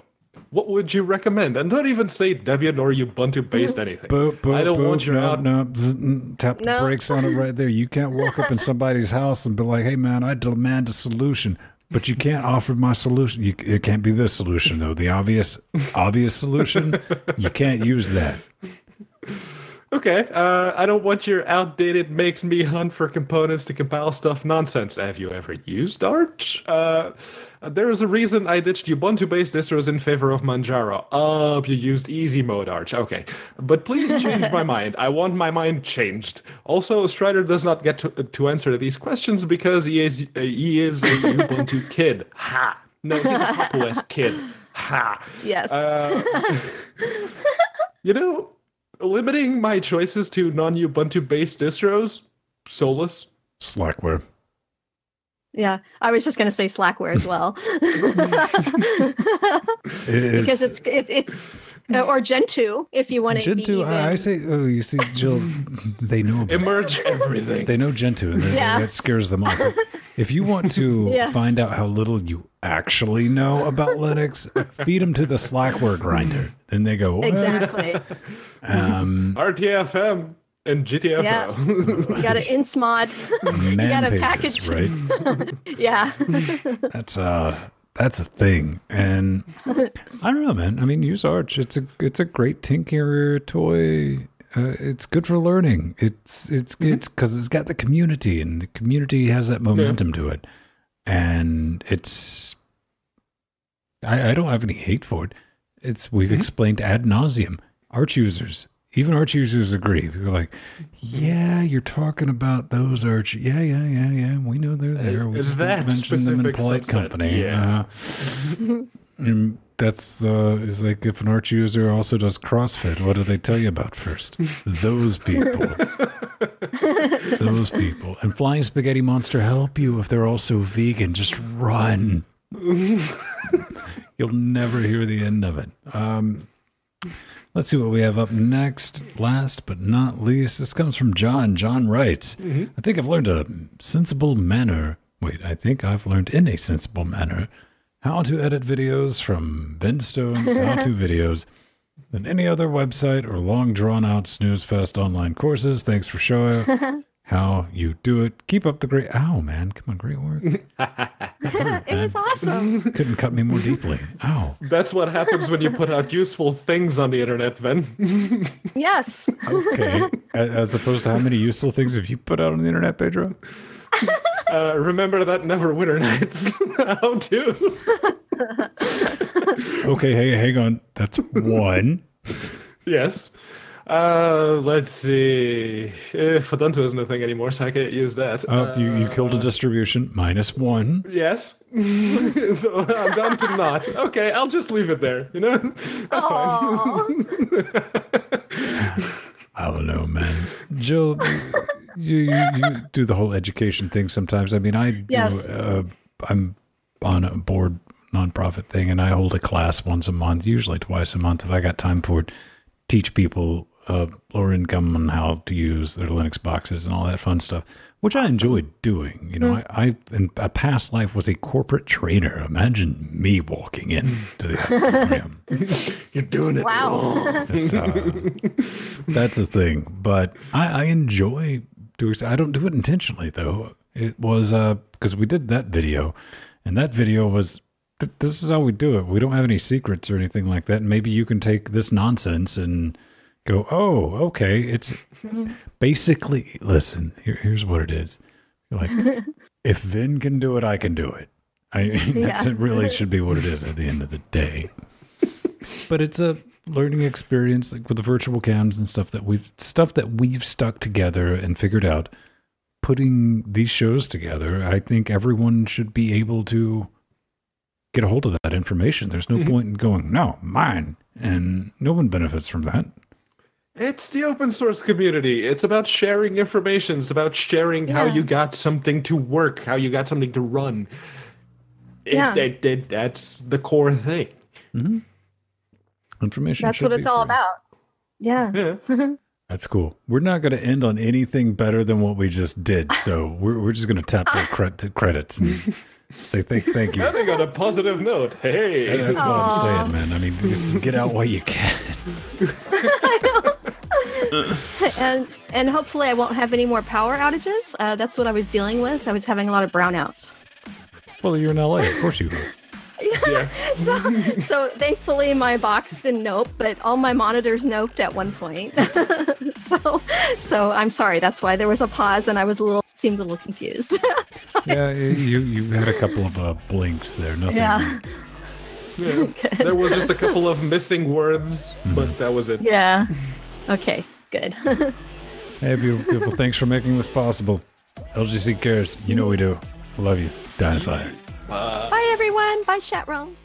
what would you recommend? And don't even say Debian or Ubuntu-based anything. Boop, boop, I don't boop, want you no, out. No, zzz, tap no. the brakes on it right there. You can't walk up in somebody's house and be like, hey, man, I demand a solution. But you can't offer my solution. You, it can't be this solution, though. The obvious obvious solution, you can't use that. Okay, uh, I don't want your outdated makes me hunt for components to compile stuff nonsense. Have you ever used Arch? Uh, there is a reason I ditched Ubuntu-based distros in favor of Manjaro. Oh, you used easy mode Arch. Okay, but please change my mind. I want my mind changed. Also, Strider does not get to, to answer these questions because he is, uh, he is a Ubuntu kid. Ha! No, he's a Pop! O S kid. Ha! Yes. Uh, you know... limiting my choices to non-Ubuntu-based distros, soulless. Slackware. Yeah, I was just going to say Slackware as well. it's, because it's, it, it's, or Gentoo, if you want to be Gentoo, I say, oh, you see, Jill, they know about Emerge it. Everything. They know Gentoo, and yeah. that scares them off. If you want to yeah. find out how little you actually know about Linux, feed them to the Slackware grinder. Then they go, what? Exactly. um, R T F M and G T F O. Yeah. You got an insmod. Man, you got a package. Right? yeah. That's uh that's a thing. And I don't know, man. I mean, use Arch. It's a it's a great tinkerer toy. Uh, it's good for learning. It's it's mm-hmm. it's because it's got the community, and the community has that momentum yeah. to it. And it's I, I don't have any hate for it. It's we've mm-hmm. explained ad nauseum. Arch users, even Arch users agree. They're like, yeah, you're talking about those Arch. Yeah, yeah, yeah, yeah. We know they're there. We just didn't mention them in polite company. Yeah. Uh, and that's uh, is like if an Arch user also does CrossFit, what do they tell you about first? Those people. Those people. And Flying Spaghetti Monster help you if they're also vegan. Just run. You'll never hear the end of it. Um, let's see what we have up next. Last but not least, this comes from John. John writes, mm-hmm. I think I've learned a sensible manner. Wait, I think I've learned in a sensible manner how to edit videos from Benstone's how-to videos than any other website or long drawn-out snooze-fest online courses. Thanks for showing how you do it. Keep up the great... Ow, man. Come on, great work. Hurt, it was awesome. Couldn't cut me more deeply. Ow. That's what happens when you put out useful things on the internet, Ven. Yes. Okay. As opposed to how many useful things have you put out on the internet, Pedro? Uh, remember that Never Winter Nights. How to. Okay, hey, hang on. That's one. Yes. Uh, let's see. Eh, Fudunto isn't a thing anymore, so I can't use that. Oh, uh, you, you killed a distribution. Minus one. Yes. So I'm down to not. Okay, I'll just leave it there. You know? That's Aww. Fine. I don't know, man. Jill, you, you, you do the whole education thing sometimes. I mean, I, yes. you know, uh, I'm on a board nonprofit thing, and I hold a class once a month, usually twice a month if I got time for it. Teach people uh, lower income on how to use their Linux boxes and all that fun stuff, which awesome. I enjoyed doing. You know, mm. I, I in a past life was a corporate trainer. Imagine me walking in to the You're doing it. Wow, that's, uh, that's a thing. But I, I enjoy doing. I don't do it intentionally though. It was because uh, we did that video, and that video was. This is how we do it. We don't have any secrets or anything like that. Maybe you can take this nonsense and go, oh, okay. It's basically, listen, here, here's what it is. You're like, if Vin can do it, I can do it. I mean, yeah. That really should be what it is at the end of the day. But it's a learning experience, like with the virtual cams and stuff that we've, stuff that we've stuck together and figured out. Putting these shows together, I think everyone should be able to get a hold of that information. There's no mm-hmm. point in going, no, mine. And no one benefits from that. It's the open source community. It's about sharing information. It's about sharing yeah. how you got something to work, how you got something to run. It, yeah. it, it, that's the core thing. Mm-hmm. Information. That's what it's all about. Yeah. yeah. That's cool. We're not going to end on anything better than what we just did. So we're, we're just going to tap the credits and So thank, thank you. Ending on a positive note. Hey, hey that's Aww. What I'm saying, man. I mean, just get out while you can. and and hopefully I won't have any more power outages. Uh, that's what I was dealing with. I was having a lot of brownouts. Well, you're in L A, of course you are. Yeah. so, so thankfully my box didn't nope, but all my monitors noped at one point. so, so I'm sorry. That's why there was a pause, and I was a little seemed a little confused. yeah, you you had a couple of uh, blinks there. Nothing. Yeah. yeah. There was just a couple of missing words, mm-hmm. but that was it. Yeah. Okay. Good. Hey, beautiful people! Thanks for making this possible. L G C cares. You know we do. Love you. Dynafire. Uh, Bye everyone. Bye chat room.